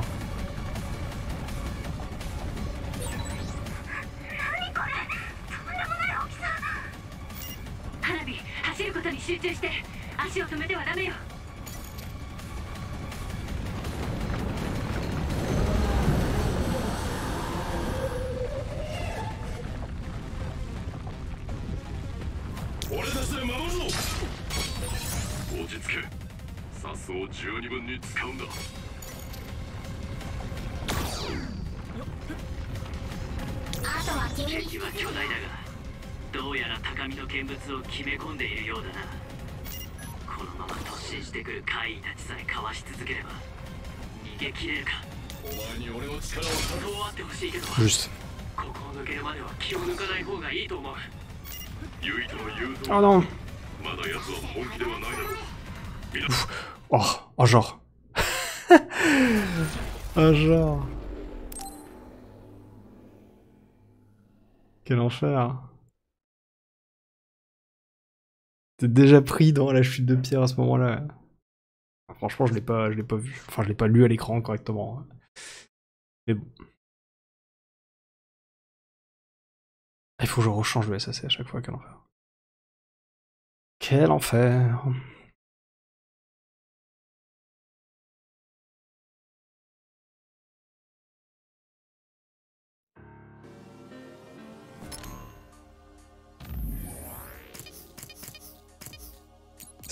Juste. Oh non. Ouf. Oh, oh genre. Oh genre. Quel enfer. T'es déjà pris dans la chute de pierre à ce moment-là. Franchement, je l'ai pas, je l'ai pas vu. Enfin, je l'ai pas lu à l'écran correctement. Mais bon. Il faut que je rechange le S A C à chaque fois. Quel enfer. Quel enfer.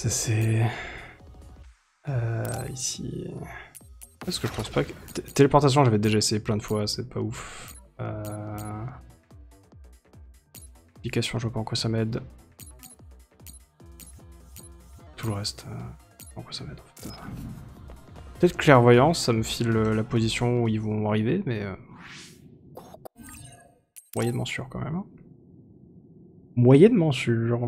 Ça c'est... Euh, ici... Est-ce que je pense pas que... T Téléportation, j'avais déjà essayé plein de fois, c'est pas ouf. Euh... Application, je vois pas en quoi ça m'aide. Tout le reste, euh... en quoi ça m'aide en fait. Euh... Peut-être clairvoyance, ça me file la position où ils vont arriver, mais... Euh... Moyennement sûr quand même. Moyennement sûr.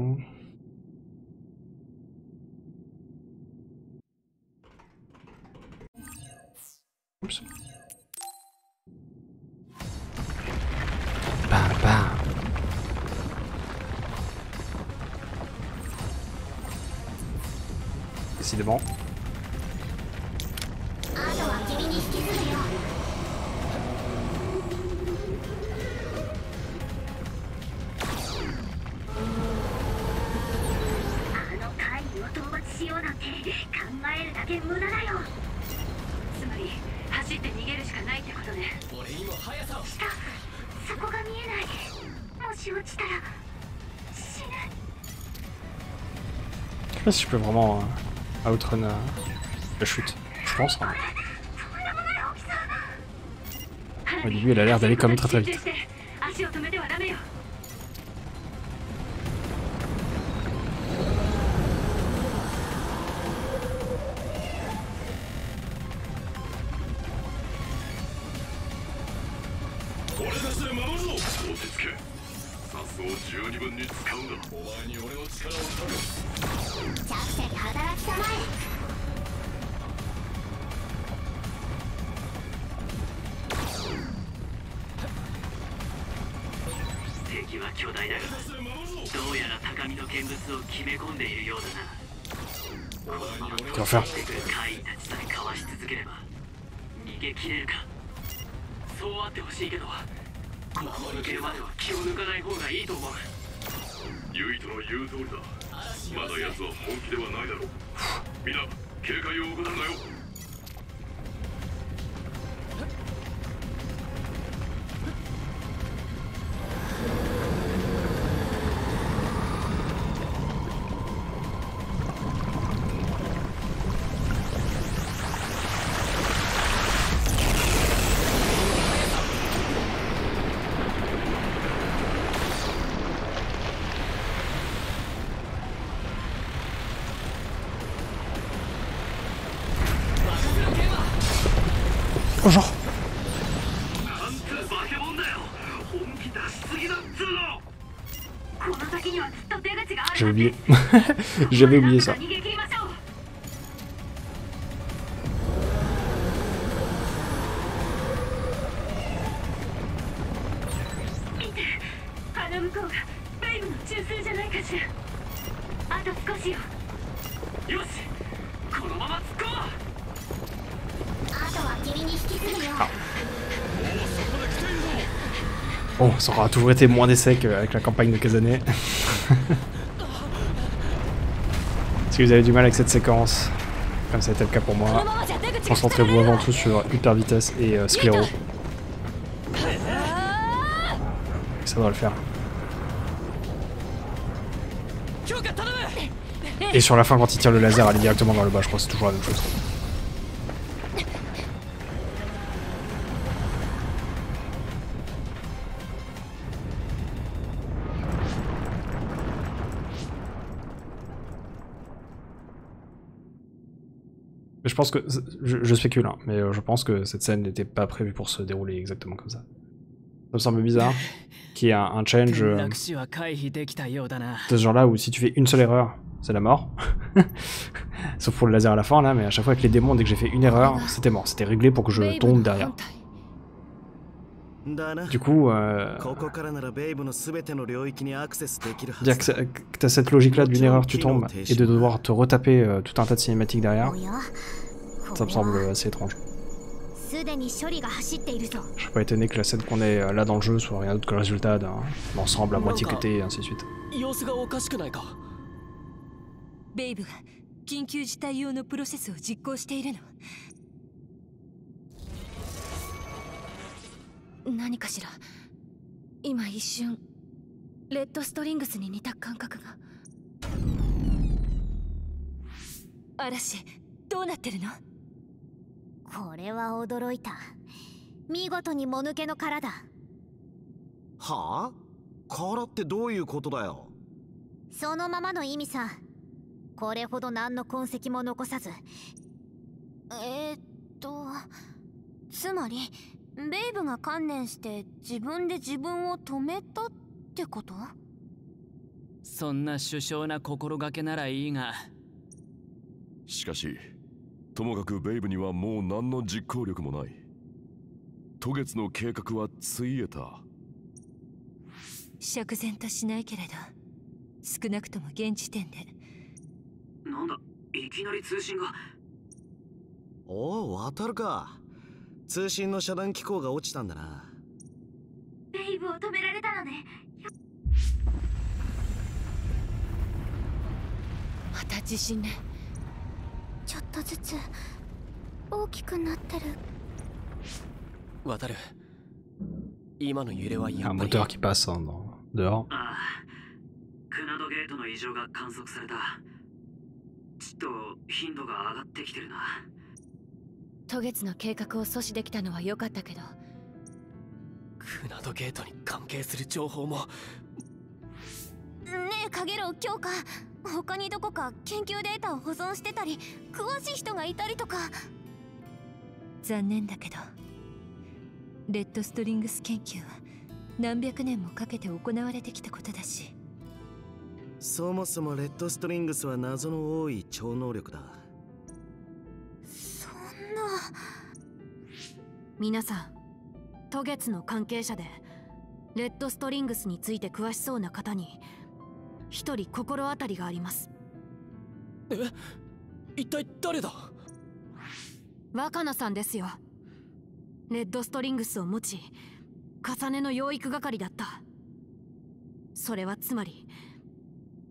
Oups. Bam, bam. Décidément. Je sais pas si je peux vraiment euh, outrun euh, la chute. Je pense. Hein. Au début, elle a l'air d'aller quand même très très vite. Faire. Genre. J'avais oublié. J'avais oublié ça. Ça aura toujours été moins d'essais qu'avec la campagne de Kasane. Si vous avez du mal avec cette séquence, comme ça a été le cas pour moi, concentrez-vous avant tout sur hyper vitesse et euh, scléro. Ça devrait le faire. Et sur la fin, quand il tire le laser, allez directement dans le bas, je crois que c'est toujours la même chose. Je pense que, je, je spécule, hein, mais je pense que cette scène n'était pas prévue pour se dérouler exactement comme ça. Ça me semble bizarre qu'il y ait un, un change euh, de ce genre-là où si tu fais une seule erreur, c'est la mort. Sauf pour le laser à la fin là, mais à chaque fois avec les démons, dès que j'ai fait une erreur, c'était mort. C'était réglé pour que je tombe derrière. Du coup, euh, dire que, que t'as cette logique-là d'une erreur, tu tombes, et de devoir te retaper euh, tout un tas de cinématiques derrière, ça me semble assez étrange. Je suis pas étonné que la scène qu'on est euh, là dans le jeu soit rien d'autre que le résultat d'un ensemble à moitié cuté et ainsi de suite. Arashi, qu'est-ce qui se passe? これは驚いた。見事にもぬけの殻だ。はあ？殻ってどういうことだよ。そのままの意味さ。これほど何の痕跡も残さず。えー、っと、つまりベイブが観念して自分で自分を止めたってこと？そんな殊勝な心がけならいいが。しかし。 ともかくベイブにはもう何の実行力もない。渡月の計画はついえた。釈然としないけれど、少なくとも現時点で。なんだ、いきなり通信が。おお、渡るか。通信の遮断機構が落ちたんだな。ベイブを止められたのね。また地震ね。 ちょっとずつ大きくなってる。渡る。今の揺れはやっぱり。モーターqui passe en dehors。クナドゲートの異常が観測された。ちょっと頻度が上がってきてるな。渡月の計画を阻止できたのは良かったけど。クナドゲートに関係する情報も。ねえ、Kagero、Kyokaか。 他にどこか研究データを保存してたり詳しい人がいたりとか残念だけどレッドストリングス研究は何百年もかけて行われてきたことだしそもそもレッドストリングスは謎の多い超能力だそんな皆さん渡月の関係者でレッドストリングスについて詳しそうな方に 一人心当たりがありますえ一体誰だ若菜さんですよレッドストリングスを持ちKasaneの養育係だったそれはつまり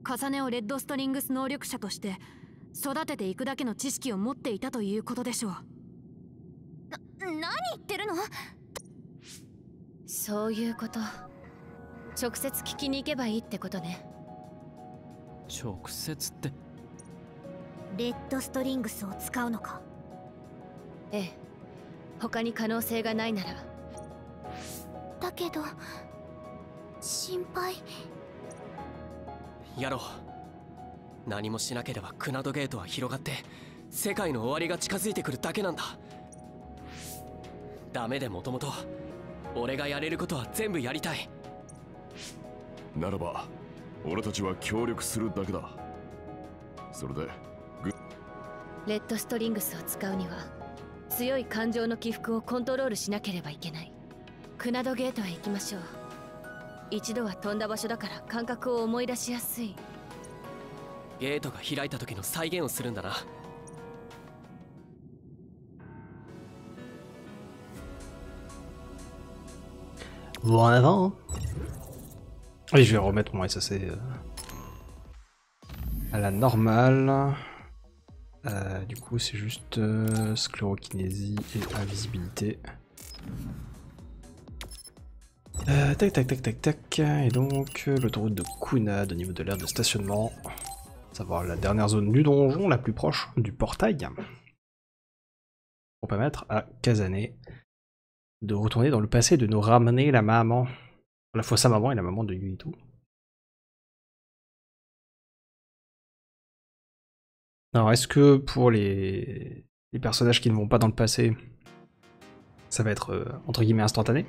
Kasaneをレッドストリングス能力者として育てていくだけの知識を持っていたということでしょうな、何言ってるのそういうこと直接聞きに行けばいいってことね 直接ってレッドストリングスを使うのかええ他に可能性がないならだけど心配やろう何もしなければクナドゲートは広がって世界の終わりが近づいてくるだけなんだダメでもともと俺がやれることは全部やりたいならば 俺たちは協力するだけだそれでレッドストリングスを使うには強い感情の起伏をコントロールしなければいけないクナドゲートへ行きましょう一度は飛んだ場所だから感覚を思い出しやすいゲートが開いた時の再現をするんだなわあ Oui, je vais remettre mon S A C euh, à la normale. Euh, du coup, c'est juste euh, sclérokinésie et invisibilité. Euh, tac, tac, tac, tac, tac. Et donc, euh, l'autoroute de Kunad au niveau de l'aire de stationnement. À savoir la dernière zone du donjon, la plus proche du portail. Pour permettre à Kasane de retourner dans le passé et de nous ramener la maman. À la fois sa maman et la maman de Yuito. Alors, est-ce que pour les... les personnages qui ne vont pas dans le passé, ça va être, euh, entre guillemets, instantané?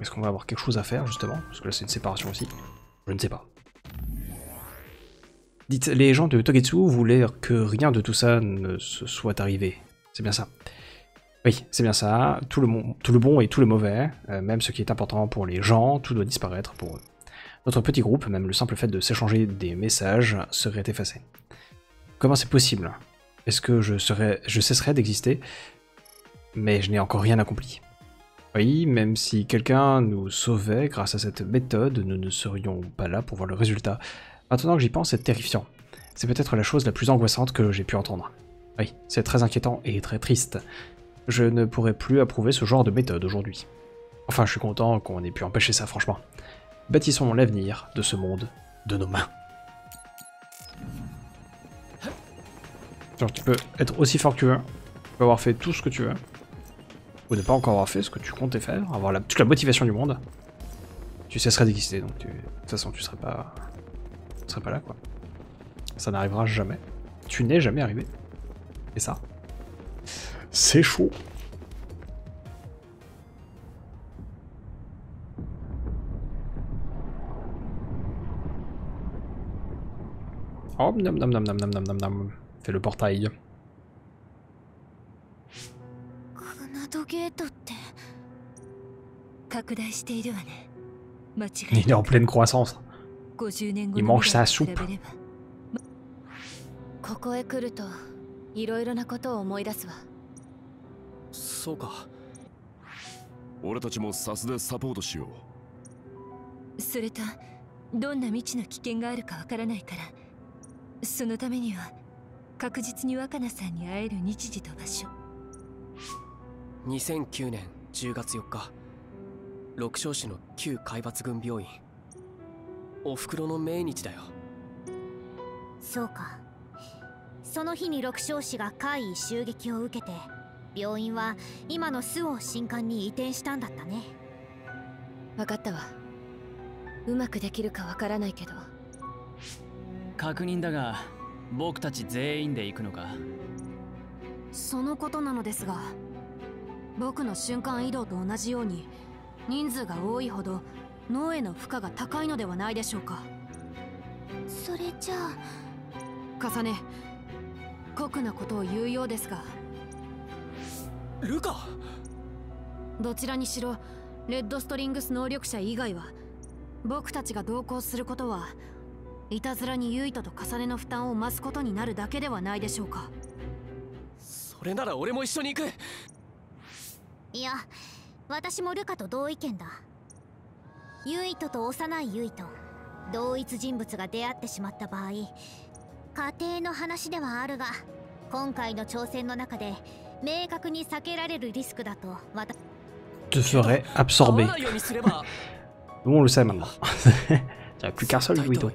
Est-ce qu'on va avoir quelque chose à faire, justement? Parce que là, c'est une séparation aussi. Je ne sais pas. Dites, les gens de Togetsu voulaient que rien de tout ça ne se soit arrivé. C'est bien ça. Oui, c'est bien ça, tout le, tout le bon et tout le mauvais, euh, même ce qui est important pour les gens, tout doit disparaître pour eux. Notre petit groupe, même le simple fait de s'échanger des messages, serait effacé. Comment c'est possible? Est-ce que je, serais, je cesserai d'exister? Mais je n'ai encore rien accompli. Oui, même si quelqu'un nous sauvait grâce à cette méthode, nous ne serions pas là pour voir le résultat. Maintenant que j'y pense, c'est terrifiant. C'est peut-être la chose la plus angoissante que j'ai pu entendre. Oui, c'est très inquiétant et très triste. Je ne pourrais plus approuver ce genre de méthode aujourd'hui. Enfin, je suis content qu'on ait pu empêcher ça, franchement. Bâtissons l'avenir de ce monde de nos mains. Genre tu peux être aussi fort que tu veux, tu peux avoir fait tout ce que tu veux, ou ne pas encore avoir fait ce que tu comptais faire, avoir la, toute la motivation du monde, tu cesserais d'exister, donc tu, de toute façon tu serais pas, tu serais pas là quoi. Ça n'arrivera jamais. Tu n'es jamais arrivé. Et ça, c'est chaud. Oh, nam nam nam nam nam nam nam nam. Fais le portail. Il est en pleine croissance. Il mange sa soupe. deux mille neuf年 じゅうがつよっか 六将市の旧海抜軍病院お袋の命日だよ。そうか。その日に六将市が怪異襲撃を受けて病院は今の周防新館に移転したんだったね。分かったわ。うまくできるかわからないけど。確認だが僕たち全員で行くのか。そのことなのですが、僕の瞬間移動と同じように人数が多いほど脳への負荷が高いのではないでしょうか。それじゃあ重ね酷なことを言うようですが、ルカ、どちらにしろレッドストリングス能力者以外は僕たちが同行することはいたずらにユイトと重ねの負担を増すことになるだけではないでしょうか。それなら俺も一緒に行く。いや、私もルカと同意見だ。ユイトと幼いユイト、同一人物が出会ってしまった場合、家庭の話ではあるが、今回の挑戦の中で明確に避けられるリスクだと私。Te ferait absorber. On le sait maintenant. T'as plus qu'un seul Yuito.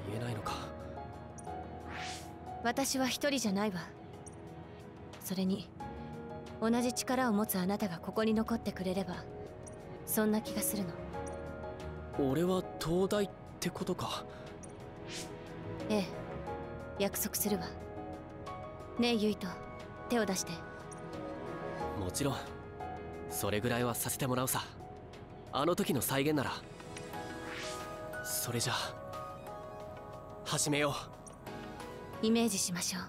私は一人じゃないわ。それに。同じ力を持つあなたがここに残ってくれればそんな気がするの。俺は東大ってことか。ええ、約束するわ。ねえユイト、手を出して。もちろんそれぐらいはさせてもらうさ。あの時の再現なら。それじゃあ始めよう。イメージしましょう。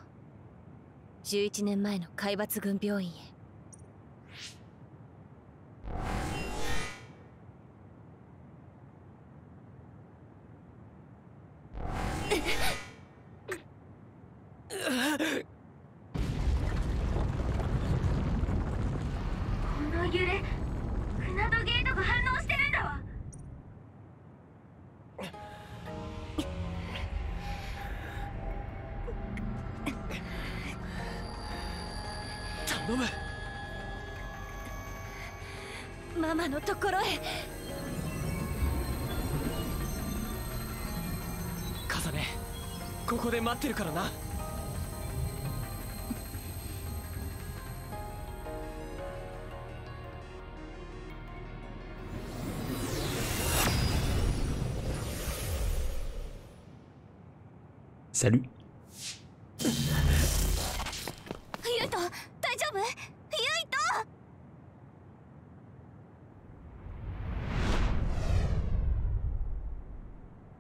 じゅういちねんまえの海抜軍病院へ。待ってるからな。Salut. ユイト、大丈夫？ユイト。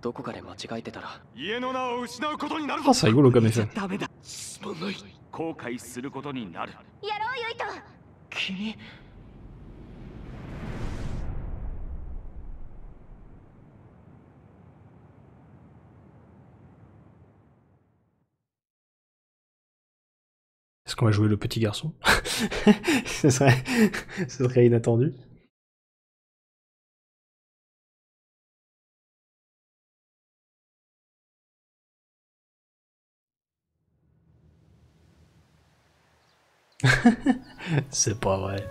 どこかで間違えてたら。Oh, c'est rigolo comme effet. Est-ce qu'on va jouer le petit garçon? Ce serait... ce serait inattendu. C'est pas vrai.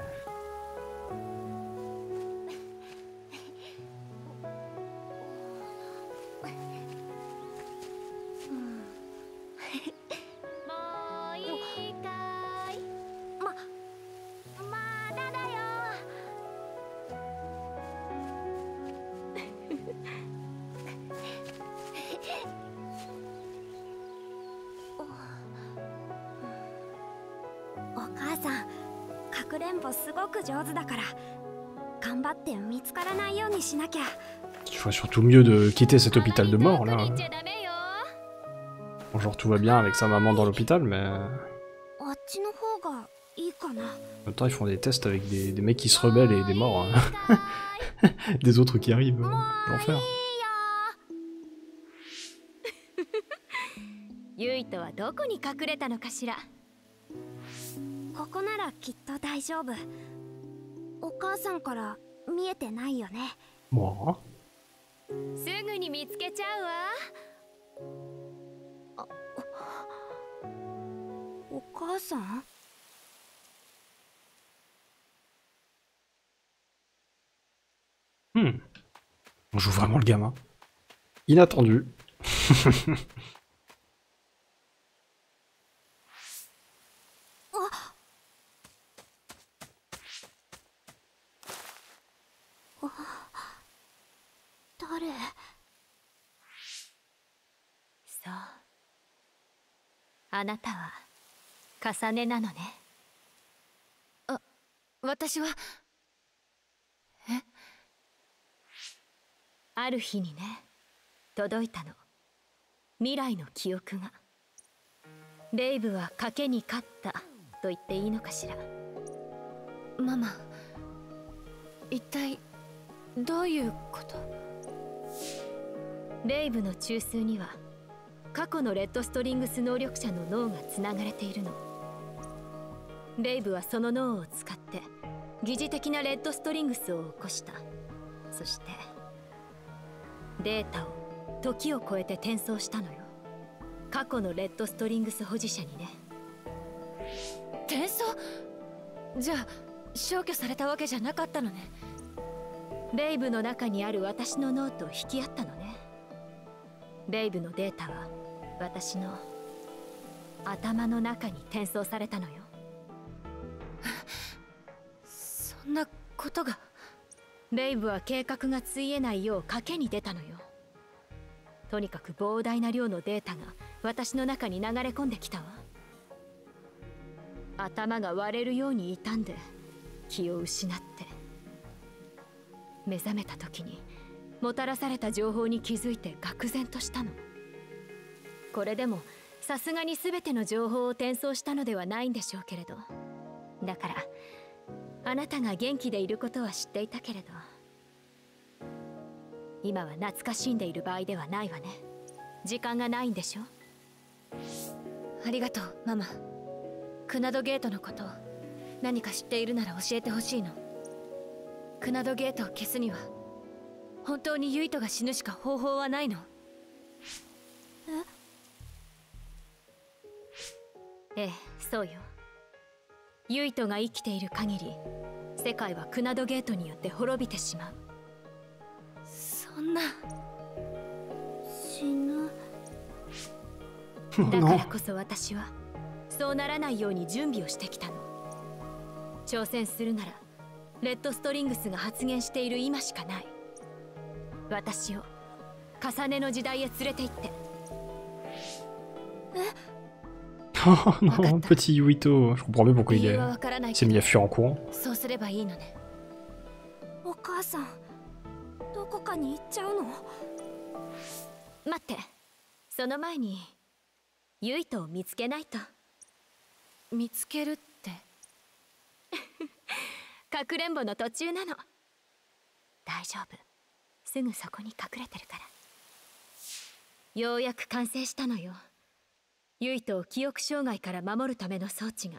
Il ferait surtout mieux de quitter cet hôpital de mort là. Bon, genre tout va bien avec sa maman dans l'hôpital, mais... En même temps, ils font des tests avec des, des mecs qui se rebellent et des morts. Hein. Des autres qui arrivent. Hein. L'enfer. Moi. Hmm. On joue vraiment le gamin. Inattendu. Kasane nano ne. Ah, watashi wa. Eh? Aru hi ni ne, todoita no. Mirai no kyoku ga. Reibu wa kake ni katta to itte ii no kashira. Mama, ittai dou iu koto? Reibu no chuusu ni wa kako no Red Strings nouryokusha no nou ga tsunagarete iru no. レイブはその脳を使って疑似的なレッドストリングスを起こした。そしてデータを時を超えて転送したのよ。過去のレッドストリングス保持者にね。転送？じゃあ消去されたわけじゃなかったのね。レイブの中にある私の脳と引き合ったのね。レイブのデータは私の頭の中に転送されたのよ。 そんなことが。レイブは計画がついえないよう賭けに出たのよ。とにかく膨大な量のデータが私の中に流れ込んできたわ。頭が割れるように傷んで気を失って目覚めた時にもたらされた情報に気づいて愕然としたの。これでもさすがに全ての情報を転送したのではないんでしょうけれど、だから あなたが元気でいることは知っていたけれど、今は懐かしんでいる場合ではないわね。時間がないんでしょ。ありがとう、ママ。クナドゲートのことを何か知っているなら教えてほしいの。クナドゲートを消すには本当にユイトが死ぬしか方法はないの。ええ、そうよ。 ユイトが生きている限り、世界はクナドゲートによって滅びてしまう。そんな死ぬ。だからこそ私はそうならないように準備をしてきたの。挑戦するならレッドストリングスが発言している今しかない。私を重ねの時代へ連れて行って。え？ Oh non, petit Yuito, je comprends bien pourquoi il s'est mis à fuir en courant. Yuitoを記憶障害から守るための装置が。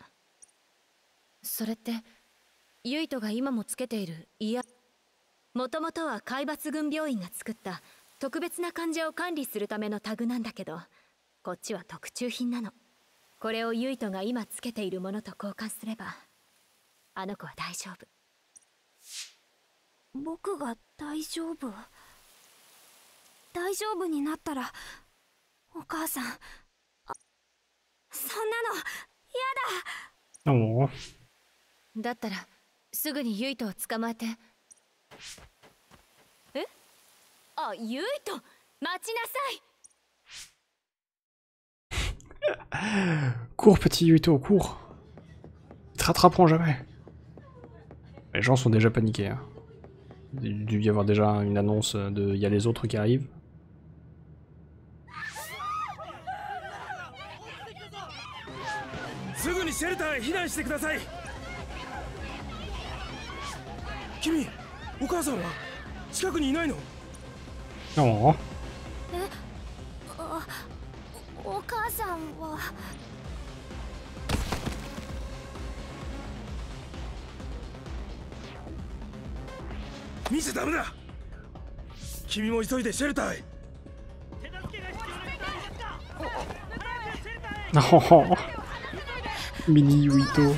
それってYuitoが今もつけている。いや、もともとは海抜軍病院が作った特別な患者を管理するためのタグなんだけど、こっちは特注品なの。これをYuitoが今つけているものと交換すれば、あの子は大丈夫。僕が大丈夫。大丈夫になったら、お母さん。 そんなの嫌だ。だったらすぐにユイトを捕まえて。え？あ、ユイト、待ちなさい。Cours petit Yuito, cours. te rattraperont jamais. Les gens sont déjà paniqués. Hein. Il doit y avoir déjà une annonce de « il y a les autres qui arrivent ». Non. Oh, mini Yuito.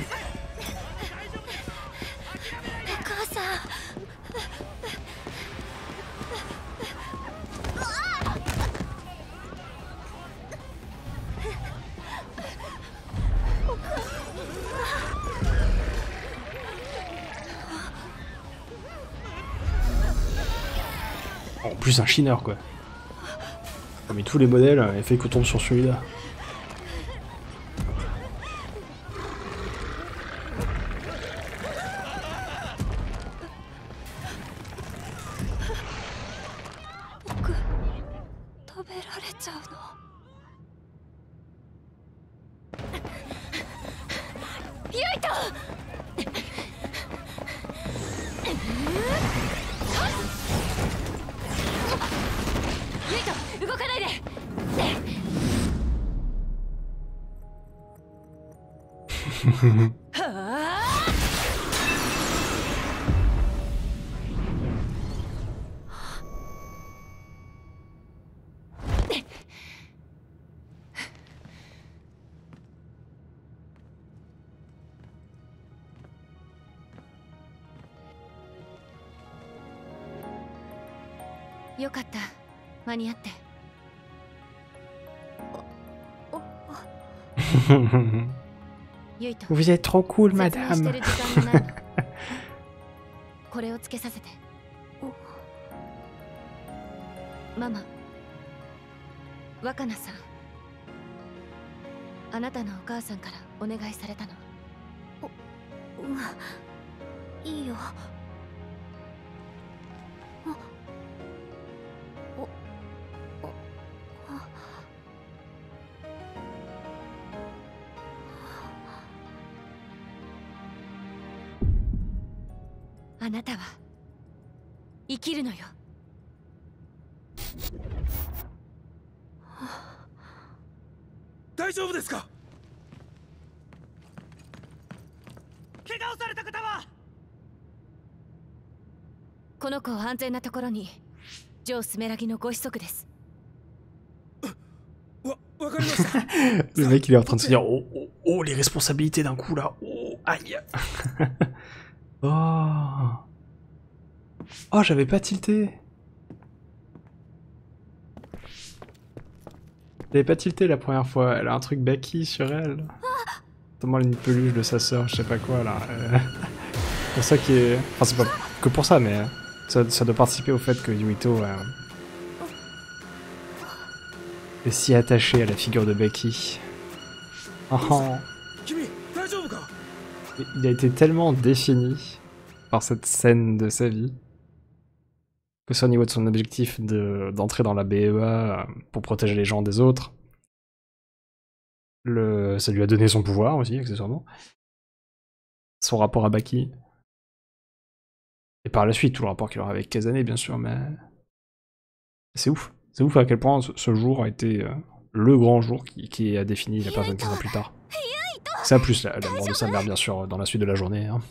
Plus un chineur quoi. Mais tous les modèles, il fait qu'on tombe sur celui-là. Vous êtes trop cool, madame. Maman, Wakana-san, anata no o-母さん からお願いされたの。いいよ。あなたは生きるのよ。大丈夫ですか？怪我をされた方はこの子を安全なところにジョー・スメラギのご子息です。わ、わかりました。Le mec il est en train de se dire oh oh oh les responsabilités d'un coup là. Oh aïe. Oh, oh j'avais pas tilté. J'avais pas tilté la première fois, elle a un truc Baki sur elle. Notamment une peluche de sa sœur, je sais pas quoi là. Euh... C'est pour ça qui est... Enfin c'est pas que pour ça mais ça, ça doit participer au fait que Yuito euh... est si attaché à la figure de Baki. Oh. Il a été tellement défini par cette scène de sa vie que ce soit au niveau de son objectif d'entrer de, dans la B E A pour protéger les gens des autres, le, ça lui a donné son pouvoir aussi accessoirement, son rapport à Baki et par la suite tout le rapport qu'il aura avec Kasane bien sûr, mais c'est ouf, c'est ouf à quel point ce, ce jour a été le grand jour qui, qui a défini la personne qui sera plus tard. Ça plus la, la mort de sa mère bien sûr dans la suite de la journée. Hein.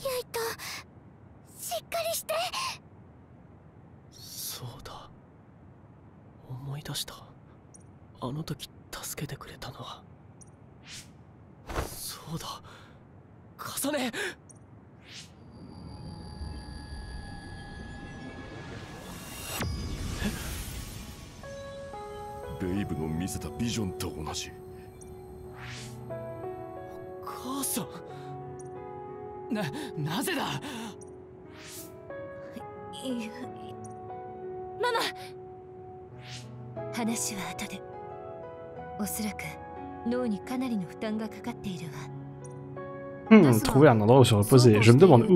Hmm, trouver un endroit où se reposer. Je me demande où.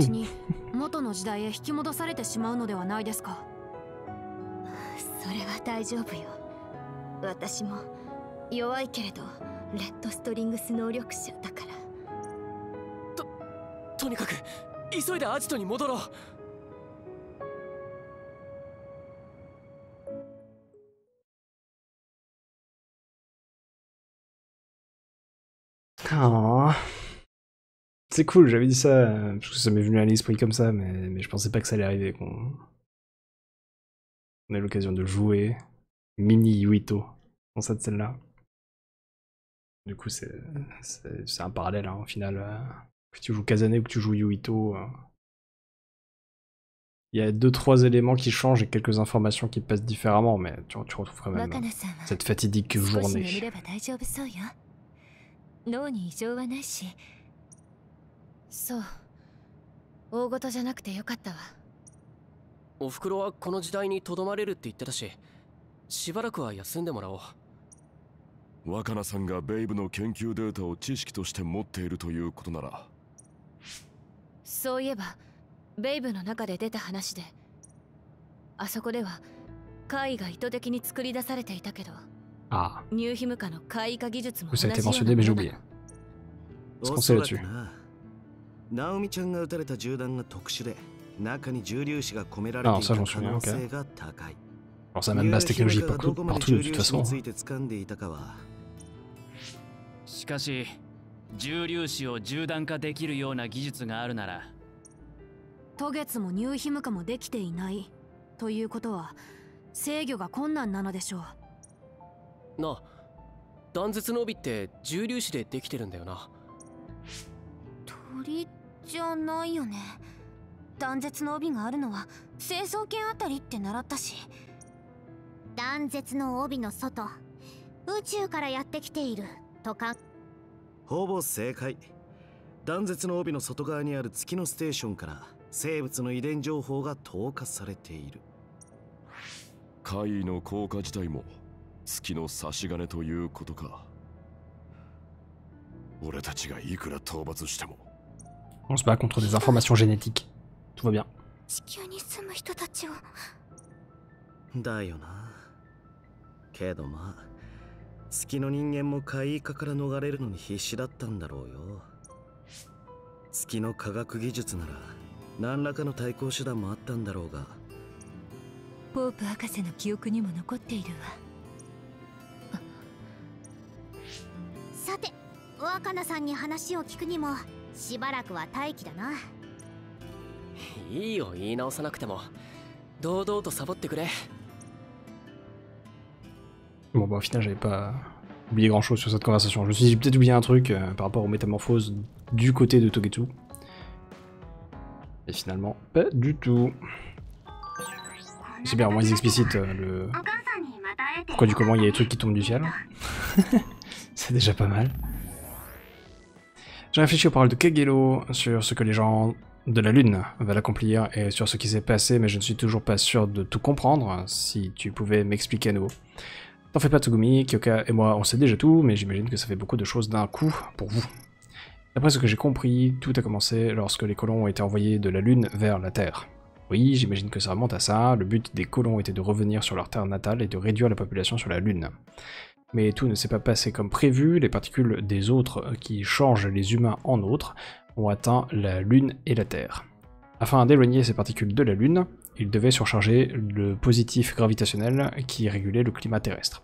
Oh. C'est cool, j'avais dit ça, parce que ça m'est venu à l'esprit comme ça, mais, mais je pensais pas que ça allait arriver. Qu'on On a l'occasion de jouer Mini Yuito, on ça de celle-là. Du coup, c'est un parallèle, hein, au final. Hein. Que tu joues Kasane ou que tu joues Yuito, hein. Il y a deux trois éléments qui changent et quelques informations qui passent différemment, mais tu, tu retrouves quand même hein, cette fatidique journée. Ah. Ça a été mentionné, mais j'ai oublié. Est-ce qu'on sait là-dessus? Ah, ça j'en souviens, ok. Alors ça a même basse technologie partout, partout de toute façon. On se bat contre des informations génétiques. Tout va bien. Bon bah au final j'avais pas oublié grand chose sur cette conversation. Je me suis dit j'ai peut-être oublié un truc euh, par rapport aux métamorphoses du côté de Togetsu. Et finalement pas du tout. C'est bien, au moins ils explicitent euh, le... pourquoi du comment il y a des trucs qui tombent du ciel. C'est déjà pas mal. J'ai réfléchi aux paroles de Kagero sur ce que les gens de la Lune veulent accomplir et sur ce qui s'est passé, mais je ne suis toujours pas sûr de tout comprendre, si tu pouvais m'expliquer à nouveau. T'en fais pas Tsugumi, Kyoka et moi on sait déjà tout, mais j'imagine que ça fait beaucoup de choses d'un coup pour vous. D'après ce que j'ai compris, tout a commencé lorsque les colons ont été envoyés de la Lune vers la Terre. Oui, j'imagine que ça remonte à ça, le but des colons était de revenir sur leur terre natale et de réduire la population sur la Lune. Mais tout ne s'est pas passé comme prévu, les particules des autres qui changent les humains en autres ont atteint la Lune et la Terre. Afin d'éloigner ces particules de la Lune, ils devaient surcharger le positif gravitationnel qui régulait le climat terrestre.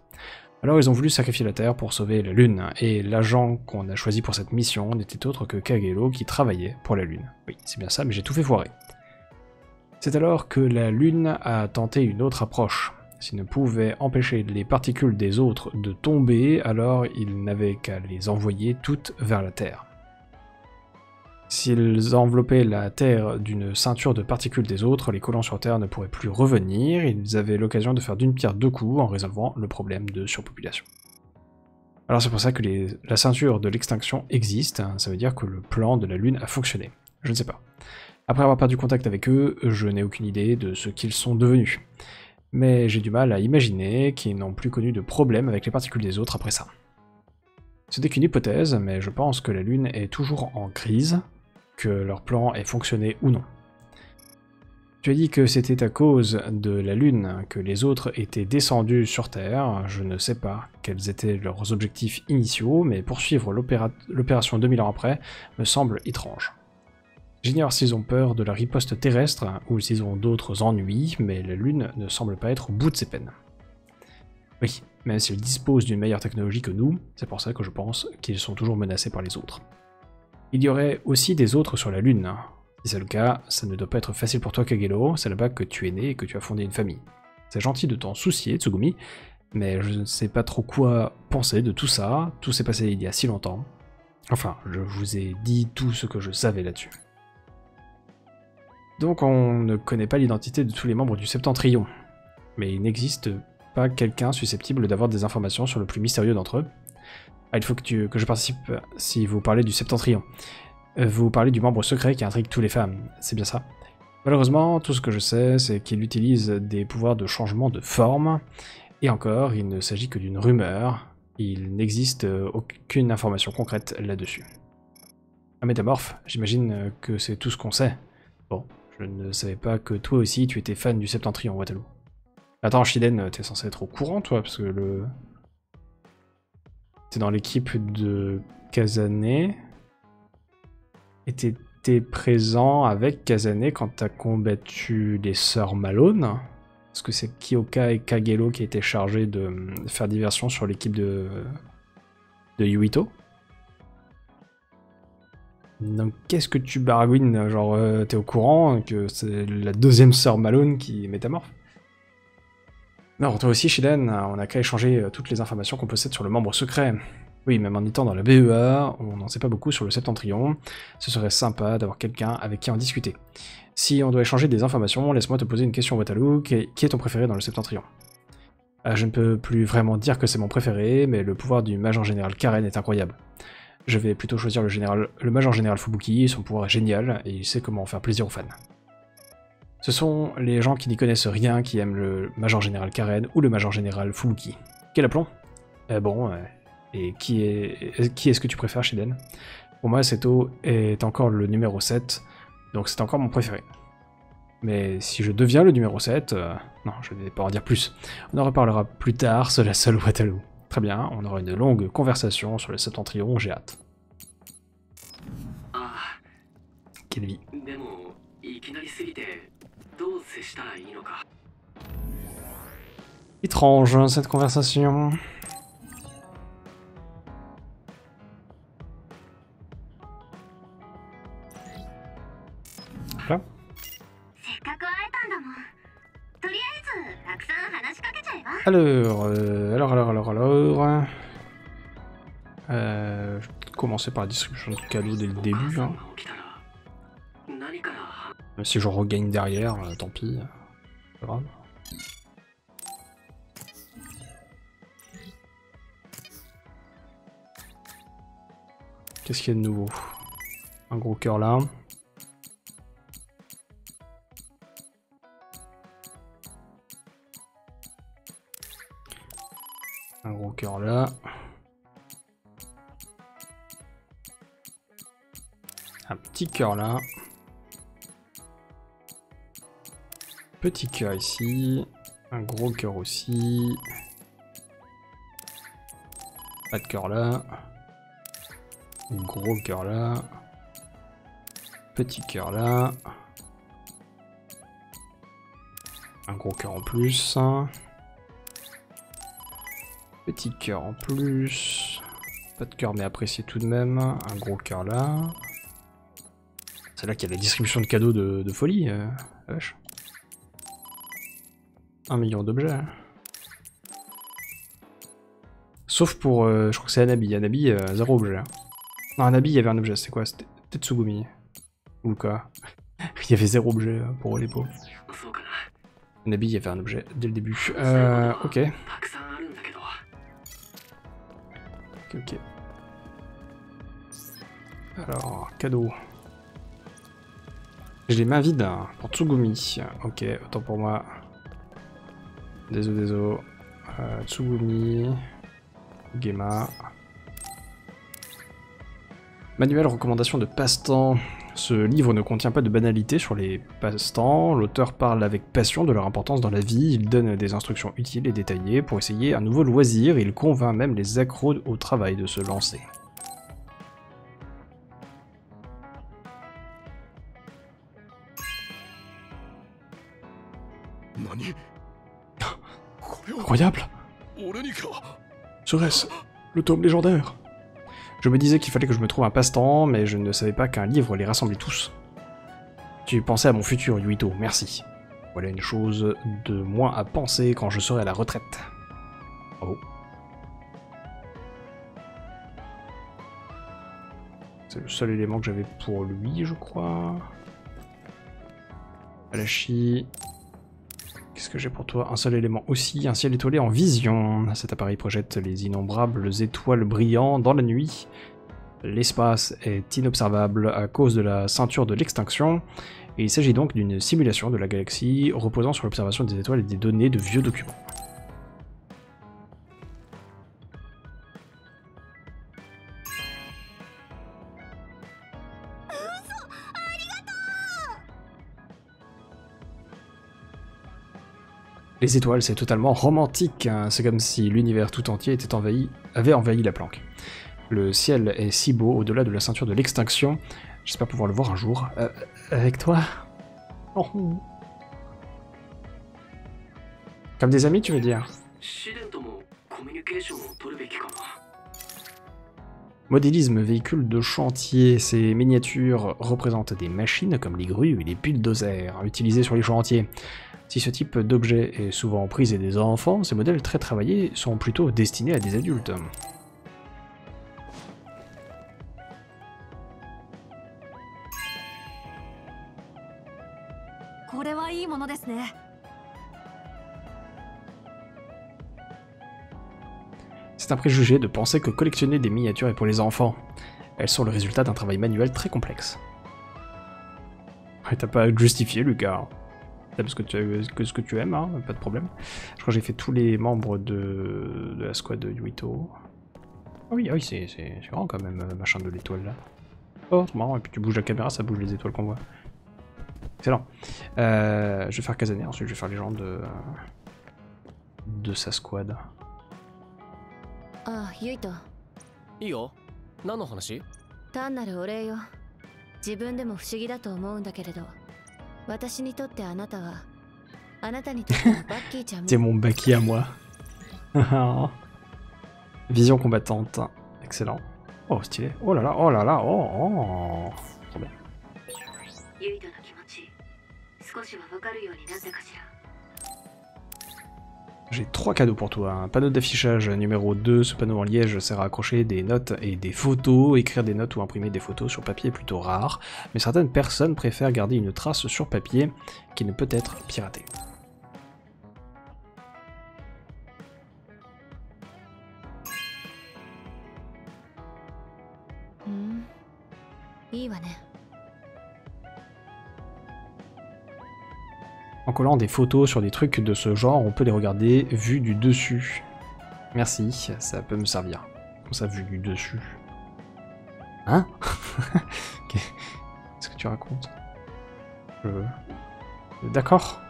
Alors ils ont voulu sacrifier la Terre pour sauver la Lune, et l'agent qu'on a choisi pour cette mission n'était autre que Kagero qui travaillait pour la Lune. Oui, c'est bien ça, mais j'ai tout fait foirer. C'est alors que la Lune a tenté une autre approche. S'ils ne pouvaient empêcher les particules des autres de tomber, alors ils n'avaient qu'à les envoyer toutes vers la Terre. S'ils enveloppaient la Terre d'une ceinture de particules des autres, les colons sur Terre ne pourraient plus revenir, ils avaient l'occasion de faire d'une pierre deux coups en résolvant le problème de surpopulation. Alors c'est pour ça que les, la ceinture de l'extinction existe, ça veut dire que le plan de la Lune a fonctionné. Je ne sais pas. Après avoir perdu contact avec eux, je n'ai aucune idée de ce qu'ils sont devenus. Mais j'ai du mal à imaginer qu'ils n'ont plus connu de problème avec les particules des autres après ça. C'était qu'une hypothèse, mais je pense que la Lune est toujours en crise, que leur plan ait fonctionné ou non. Tu as dit que c'était à cause de la Lune que les autres étaient descendus sur Terre, je ne sais pas quels étaient leurs objectifs initiaux, mais poursuivre l'opération deux mille ans après me semble étrange. J'ignore s'ils ont peur de la riposte terrestre ou s'ils ont d'autres ennuis, mais la Lune ne semble pas être au bout de ses peines. Oui, même s'ils disposent d'une meilleure technologie que nous, c'est pour ça que je pense qu'ils sont toujours menacés par les autres. Il y aurait aussi des autres sur la Lune. Si c'est le cas, ça ne doit pas être facile pour toi, Kagero, c'est là-bas que tu es né et que tu as fondé une famille. C'est gentil de t'en soucier, Tsugumi, mais je ne sais pas trop quoi penser de tout ça, tout s'est passé il y a si longtemps. Enfin, je vous ai dit tout ce que je savais là-dessus. Donc on ne connaît pas l'identité de tous les membres du Septentrion, mais il n'existe pas quelqu'un susceptible d'avoir des informations sur le plus mystérieux d'entre eux. Ah, il faut que, tu, que je participe si vous parlez du Septentrion. Vous parlez du membre secret qui intrigue tous les femmes, c'est bien ça? Malheureusement, tout ce que je sais, c'est qu'il utilise des pouvoirs de changement de forme, et encore, il ne s'agit que d'une rumeur, il n'existe aucune information concrète là-dessus. Un métamorphe, j'imagine que c'est tout ce qu'on sait. Bon, je ne savais pas que toi aussi tu étais fan du Septentrion, Wataru. Attends, Shiden, t'es censé être au courant, toi, parce que le... T'es dans l'équipe de Kasane, et t'étais présent avec Kasane quand t'as combattu les sœurs Malone. Parce que c'est Kyoka et Kagero qui étaient chargés de faire diversion sur l'équipe de... de Yuito. Donc qu'est-ce que tu baragouines? Genre euh, t'es au courant que c'est la deuxième sœur Malone qui est métamorphe? Non, toi aussi Shiden, on n'a qu'à échanger toutes les informations qu'on possède sur le membre secret. Oui, même en étant dans la B E A, on n'en sait pas beaucoup sur le Septentrion, ce serait sympa d'avoir quelqu'un avec qui en discuter. Si on doit échanger des informations, laisse-moi te poser une question Wataru, qui est ton préféré dans le Septentrion? euh, Je ne peux plus vraiment dire que c'est mon préféré, mais le pouvoir du major général Karen est incroyable. Je vais plutôt choisir le, général, le major général Fubuki, son pouvoir est génial, et il sait comment faire plaisir aux fans. Ce sont les gens qui n'y connaissent rien qui aiment le major général Karen ou le major général Fubuki. Quel aplomb! euh, Bon, euh, et qui est, qui est-ce que tu préfères, Shiden? Pour moi, Seto est encore le numéro sept, donc c'est encore mon préféré. Mais si je deviens le numéro sept, euh, non, je ne vais pas en dire plus. On en reparlera plus tard, cela seul Wataru. Très bien, on aura une longue conversation sur le Septentrion, j'ai hâte. Ah. Quelle vie. Étrange cette conversation. Voilà. Alors, euh, alors, alors, alors, alors... Euh, je vais commencer par la distribution de cadeaux dès le début. Hein. Même si je regagne derrière, euh, tant pis. Pas grave. Qu'est-ce qu'il y a de nouveau? Un gros cœur là. Un gros cœur là. Un petit cœur là. Petit cœur ici. Un gros cœur aussi. Pas de cœur là. Un gros cœur là. Petit cœur là. Un gros cœur en plus. Petit cœur en plus, pas de cœur mais apprécié tout de même, un gros cœur là. C'est là qu'il y a la distribution de cadeaux de, de folie, euh, la vache. Un million d'objets. Sauf pour, euh, je crois que c'est Hanabi, Hanabi, euh, zéro objet. Non, Hanabi il y avait un objet, c'était quoi? C'était Tsugumi. Ou quoi? Il y avait zéro objet pour les pauvres. Hanabi il y avait un objet dès le début. Euh, ok. Ok. Alors, cadeau. J'ai les mains vides hein, pour Tsugumi. Ok, autant pour moi. Désolé, désolé. Euh, Tsugumi. Gemma. Manuel recommandation de passe-temps. Ce livre ne contient pas de banalité sur les passe-temps, l'auteur parle avec passion de leur importance dans la vie, il donne des instructions utiles et détaillées pour essayer un nouveau loisir, il convainc même les accros au travail de se lancer. Incroyable! Serait-ce le tome légendaire? Je me disais qu'il fallait que je me trouve un passe-temps, mais je ne savais pas qu'un livre les rassemblait tous. Tu pensais à mon futur, Yuito, merci. Voilà une chose de moins à penser quand je serai à la retraite. Bravo. C'est le seul élément que j'avais pour lui, je crois. Alashi. Qu'est-ce que j'ai pour toi? Un seul élément aussi, un ciel étoilé en vision. Cet appareil projette les innombrables étoiles brillantes dans la nuit. L'espace est inobservable à cause de la ceinture de l'extinction. Il s'agit donc d'une simulation de la galaxie reposant sur l'observation des étoiles et des données de vieux documents. Les étoiles, c'est totalement romantique, hein. C'est comme si l'univers tout entier était envahi, avait envahi la planque. Le ciel est si beau au-delà de la ceinture de l'extinction, j'espère pouvoir le voir un jour. Euh, avec toi oh. Comme des amis, tu veux dire? Modélisme, véhicule de chantier, ces miniatures représentent des machines comme les grues et les bulldozers utilisées sur les chantiers. Si ce type d'objet est souvent prisé des enfants, ces modèles très travaillés sont plutôt destinés à des adultes. C'est un préjugé de penser que collectionner des miniatures est pour les enfants. Elles sont le résultat d'un travail manuel très complexe. T'as pas justifié, Lucas. Parce que tu as que ce que tu aimes, hein, pas de problème. Je crois que j'ai fait tous les membres de, de la squad de Yuito. Ah oui, ah oui c'est grand quand même, machin de l'étoile là. Oh, c'est marrant, et puis tu bouges la caméra, ça bouge les étoiles qu'on voit. Excellent. Euh, je vais faire Kasane, ensuite je vais faire les gens de, de sa squad. Ah, Yuito. Iyo, nano hanashi? Tannaru orei yo. Jibun demo fushigi da to omoun da keredo. C'est mon Baki à moi. Vision combattante. Excellent. Oh, stylé. Oh là là, oh là là, oh, oh. Trop bien. J'ai trois cadeaux pour toi. Un panneau d'affichage numéro deux. Ce panneau en liège sert à accrocher des notes et des photos. Écrire des notes ou imprimer des photos sur papier est plutôt rare, mais certaines personnes préfèrent garder une trace sur papier qui ne peut être piratée. En collant des photos sur des trucs de ce genre, on peut les regarder vus du dessus. Merci, ça peut me servir. Comme ça, vu du dessus. Hein? Qu'est-ce que tu racontes? euh... D'accord.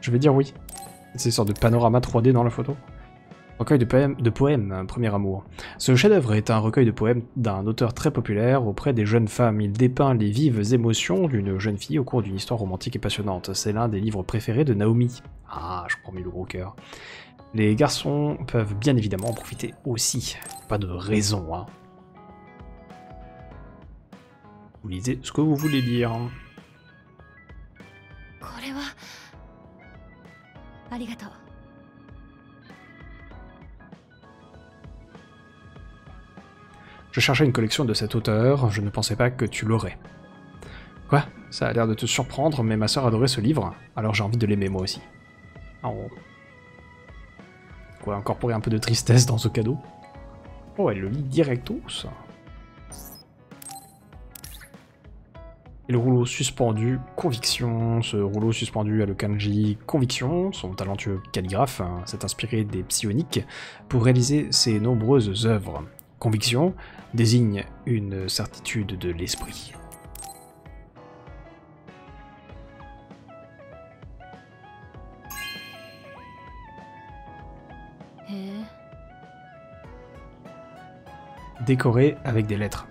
Je vais dire oui. C'est une sorte de panorama trois D dans la photo. Recueil de poèmes, de poèmes, Premier Amour. Ce chef-d'œuvre est un recueil de poèmes d'un auteur très populaire auprès des jeunes femmes. Il dépeint les vives émotions d'une jeune fille au cours d'une histoire romantique et passionnante. C'est l'un des livres préférés de Naomi. Ah, je prends mille gros cœur. Les garçons peuvent bien évidemment en profiter aussi. Pas de raison, hein. Vous lisez ce que vous voulez lire. Je cherchais une collection de cet auteur, je ne pensais pas que tu l'aurais. Quoi? Ça a l'air de te surprendre, mais ma sœur adorait ce livre, alors j'ai envie de l'aimer moi aussi. Oh. Quoi, incorporer un peu de tristesse dans ce cadeau? Oh, elle le lit directos. Et le rouleau suspendu, Conviction. Ce rouleau suspendu a le kanji Conviction, son talentueux calligraphe, hein, s'est inspiré des psioniques pour réaliser ses nombreuses œuvres. Conviction désigne une certitude de l'esprit. Décoré avec des lettres.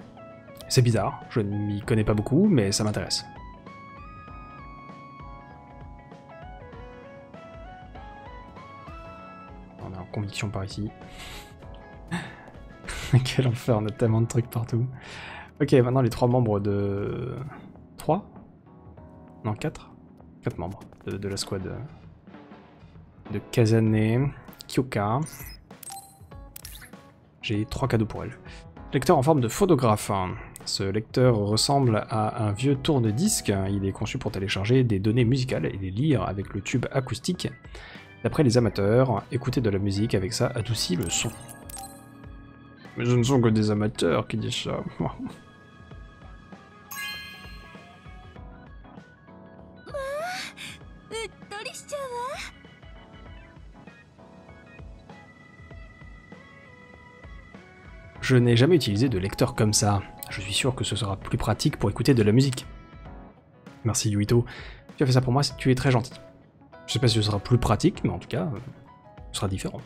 C'est bizarre, je ne m'y connais pas beaucoup, mais ça m'intéresse. On est en conviction par ici. Quel enfer, on a tellement de trucs partout. Ok, maintenant les trois membres de... Trois Non, quatre Quatre membres de, de la squad. De Kasane, Kyoka. J'ai trois cadeaux pour elle. Lecteur en forme de photographe. Ce lecteur ressemble à un vieux tourne-disque. Il est conçu pour télécharger des données musicales et les lire avec le tube acoustique. D'après les amateurs, écouter de la musique avec ça adoucit le son. Mais ce ne sont que des amateurs qui disent ça. Je n'ai jamais utilisé de lecteur comme ça. Je suis sûr que ce sera plus pratique pour écouter de la musique. Merci Yuito. Tu as fait ça pour moi, tu es très gentil. Je sais pas si ce sera plus pratique, mais en tout cas, ce sera différent.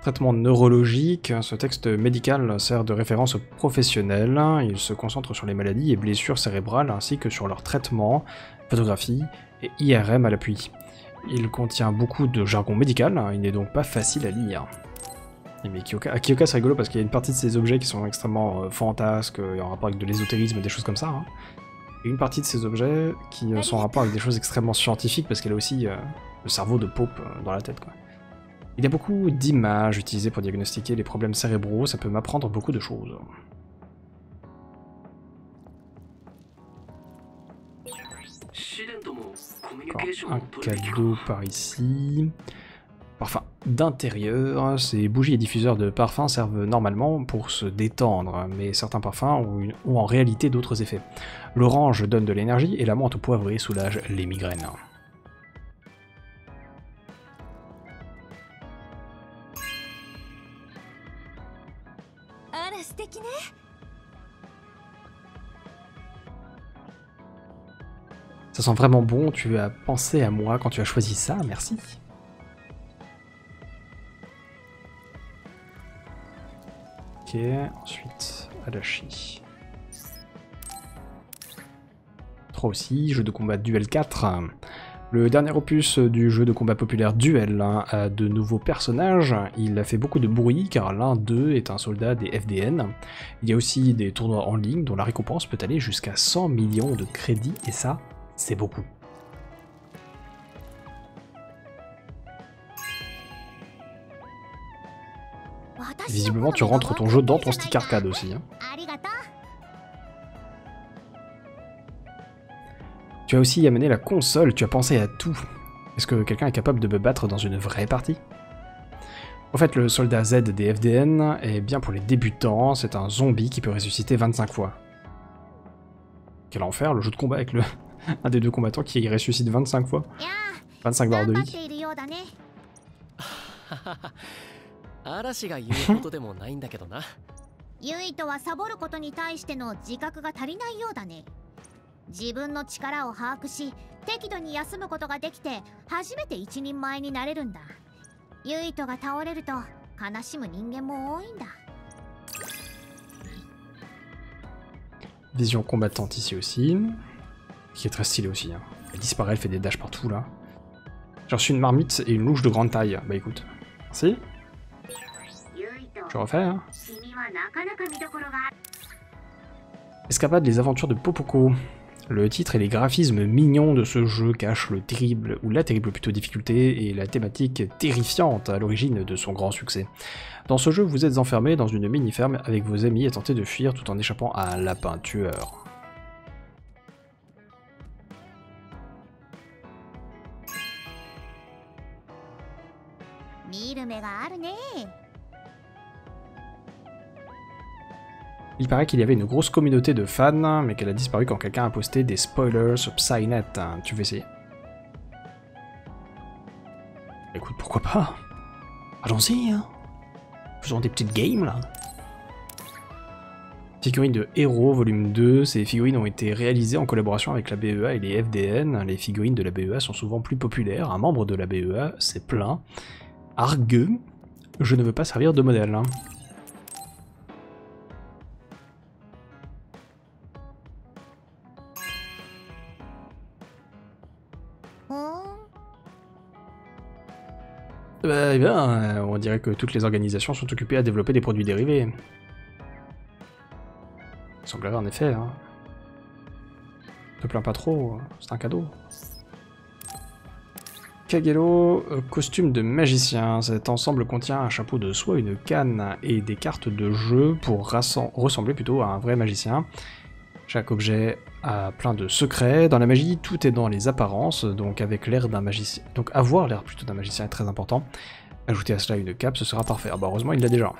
Traitement neurologique. Ce texte médical sert de référence aux professionnels. Il se concentre sur les maladies et blessures cérébrales ainsi que sur leur traitement, photographie et I R M à l'appui. Il contient beaucoup de jargon médical, hein, il n'est donc pas facile à lire. Et mais Kyoka, ah, Kyoka c'est rigolo parce qu'il y a une partie de ces objets qui sont extrêmement euh, fantasques, euh, en rapport avec de l'ésotérisme, des choses comme ça. Hein. Et une partie de ces objets qui euh, sont en rapport avec des choses extrêmement scientifiques parce qu'elle a aussi euh, le cerveau de Pope euh, dans la tête. Quoi. Il y a beaucoup d'images utilisées pour diagnostiquer les problèmes cérébraux, ça peut m'apprendre beaucoup de choses. Encore un cadeau par ici. Parfum d'intérieur. Ces bougies et diffuseurs de parfums servent normalement pour se détendre, mais certains parfums ont, une, ont en réalité d'autres effets. L'orange donne de l'énergie et la menthe au poivré soulage les migraines. Ça sent vraiment bon, tu as pensé à moi quand tu as choisi ça, merci. Ok, ensuite, Adachi. trois aussi, jeu de combat Duel quatre. Le dernier opus du jeu de combat populaire Duel a de nouveaux personnages. Il a fait beaucoup de bruit car l'un d'eux est un soldat des F D N. Il y a aussi des tournois en ligne dont la récompense peut aller jusqu'à cent millions de crédits et ça... c'est beaucoup. Visiblement, tu rentres ton jeu dans ton stick arcade aussi. Hein. Tu as aussi amené la console, tu as pensé à tout. Est-ce que quelqu'un est capable de me battre dans une vraie partie ? En fait, le soldat Z des F D N est bien pour les débutants, c'est un zombie qui peut ressusciter vingt-cinq fois. Quel enfer, le jeu de combat avec le... un des deux combattants qui ressuscite vingt-cinq fois. vingt-cinq barres de vie. Vision combattante ici aussi. Qui est très stylée aussi. Hein. Elle disparaît, elle fait des dashs partout là. J'ai reçu une marmite et une louche de grande taille. Bah écoute, merci. Je refais. Hein. Escapade des aventures de Popoko. Le titre et les graphismes mignons de ce jeu cachent le terrible, ou la terrible plutôt difficulté, et la thématique terrifiante à l'origine de son grand succès. Dans ce jeu, vous êtes enfermé dans une mini-ferme avec vos amis et tentez de fuir tout en échappant à un lapin tueur. Il paraît qu'il y avait une grosse communauté de fans, mais qu'elle a disparu quand quelqu'un a posté des spoilers sur PsyNet. Tu veux essayer ? Écoute, pourquoi pas? Allons-y, hein. Faisons des petites games, là. Figurines de héros, volume deux. Ces figurines ont été réalisées en collaboration avec la B E A et les F D N. Les figurines de la B E A sont souvent plus populaires. Un membre de la B E A s'est plaint. Argue, je ne veux pas servir de modèle. Hein. Bah, eh bien, on dirait que toutes les organisations sont occupées à développer des produits dérivés. Il semblerait en effet. Hein. Ne plains pas trop, c'est un cadeau. Kagero, costume de magicien. Cet ensemble contient un chapeau de soie, une canne et des cartes de jeu pour ressembler plutôt à un vrai magicien. Chaque objet a plein de secrets. Dans la magie, tout est dans les apparences, donc avec l'air d'un magicien. Donc avoir l'air plutôt d'un magicien est très important. Ajouter à cela une cape, ce sera parfait. Ah bah heureusement, il l'a déjà. À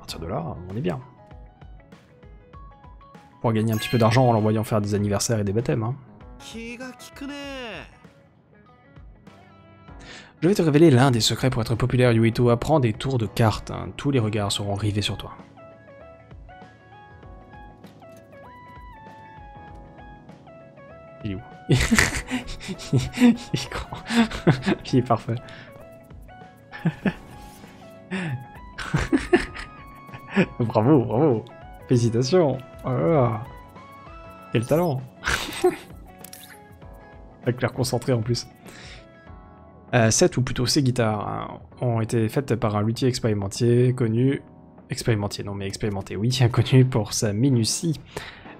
partir de là, on est bien. Pour gagner un petit peu d'argent en l'envoyant faire des anniversaires et des baptêmes. Hein. Je vais te révéler l'un des secrets pour être populaire, Yuito. Apprends des tours de cartes. Hein. Tous les regards seront rivés sur toi. Il est où? Il est grand. Il est parfait. Bravo, bravo. Félicitations. Oh, quel talent. Avec l'air concentré en plus. Euh, cette, ou plutôt ces guitares, hein, ont été faites par un luthier expérimenté, connu... Expérimenté, non mais expérimenté, oui, connu pour sa minutie,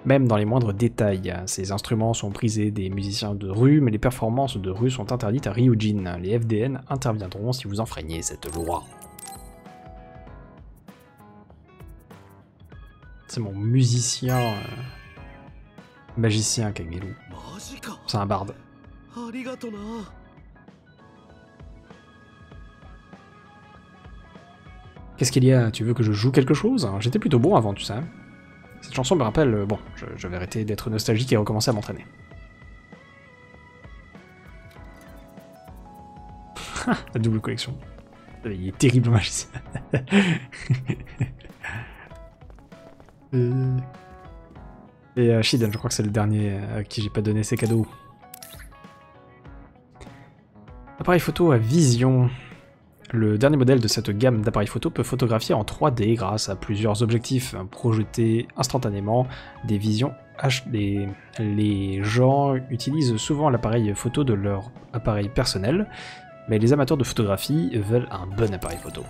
même dans les moindres détails. Ces instruments sont prisés des musiciens de rue, mais les performances de rue sont interdites à Ryujin. Les F D N interviendront si vous enfreignez cette loi. C'est mon musicien... Euh, magicien Kagero. C'est un barde. Qu'est-ce qu'il y a? Tu veux que je joue quelque chose? J'étais plutôt bon avant, tu sais. Cette chanson me rappelle... Euh, bon, je, je vais arrêter d'être nostalgique et recommencer à m'entraîner. La double collection. Il est terrible, magicien. Et, et euh, Shiden, je crois que c'est le dernier à qui j'ai pas donné ses cadeaux. Appareil photo à vision. Le dernier modèle de cette gamme d'appareils photo peut photographier en trois D grâce à plusieurs objectifs projetés instantanément des visions H D. Les gens utilisent souvent l'appareil photo de leur appareil personnel, mais les amateurs de photographie veulent un bon appareil photo.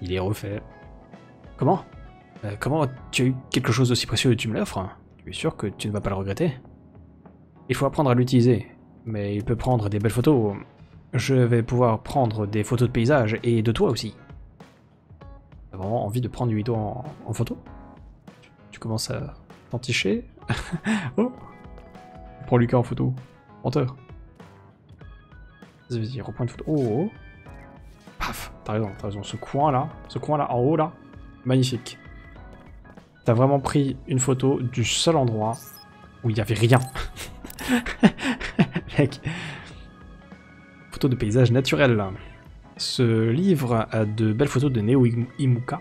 Il est refait. Comment euh, Comment tu as eu quelque chose d'aussi précieux et tu me l'offres? Tu es sûr que tu ne vas pas le regretter? Il faut apprendre à l'utiliser, mais il peut prendre des belles photos. Je vais pouvoir prendre des photos de paysages et de toi aussi. T'as vraiment envie de prendre du Yuito en, en photo? Tu, tu commences à t'enticher? Oh, prends Lucas en photo. Menteur. Vas-y, vas-y, reprends une photo. Oh, oh. Paf, t'as raison, t'as raison. Ce coin là, ce coin là, en haut là, magnifique. T'as vraiment pris une photo du seul endroit où il n'y avait rien. Mec. Photo de paysage naturel. Ce livre a de belles photos de Neo Imuka,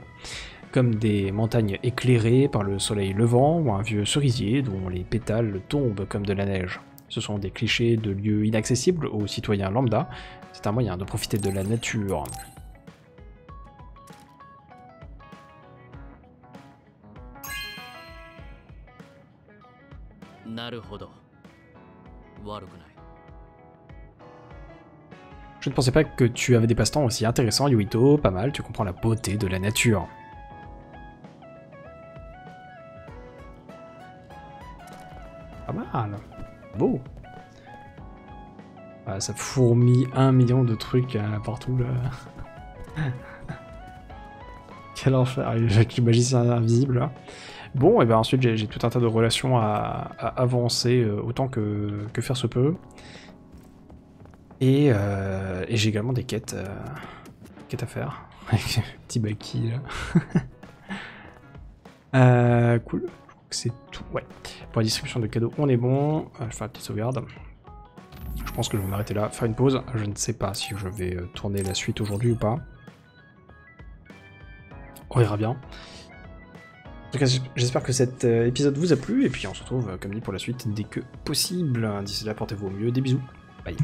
comme des montagnes éclairées par le soleil levant ou un vieux cerisier dont les pétales tombent comme de la neige. Ce sont des clichés de lieux inaccessibles aux citoyens lambda. C'est un moyen de profiter de la nature. Je ne pensais pas que tu avais des passe-temps aussi intéressants, Yuito. Pas mal, tu comprends la beauté de la nature. Pas mal. Beau. Ah, ça fourmille un million de trucs hein, partout là. Quel enfer avec le magicien invisible là. Bon et ben ensuite j'ai tout un tas de relations à, à avancer euh, autant que, que faire se peut. Et, euh, et j'ai également des quêtes, euh, quêtes à faire. Avec un petit Baki là. euh, cool. Je crois que c'est tout. Ouais. Pour la distribution de cadeaux, on est bon. Euh, je fais la petite sauvegarde. Je pense que je vais m'arrêter là, faire une pause. Je ne sais pas si je vais tourner la suite aujourd'hui ou pas. On verra bien. En tout cas, j'espère que cet épisode vous a plu. Et puis on se retrouve, comme dit, pour la suite dès que possible. D'ici là, portez-vous au mieux. Des bisous. Bye.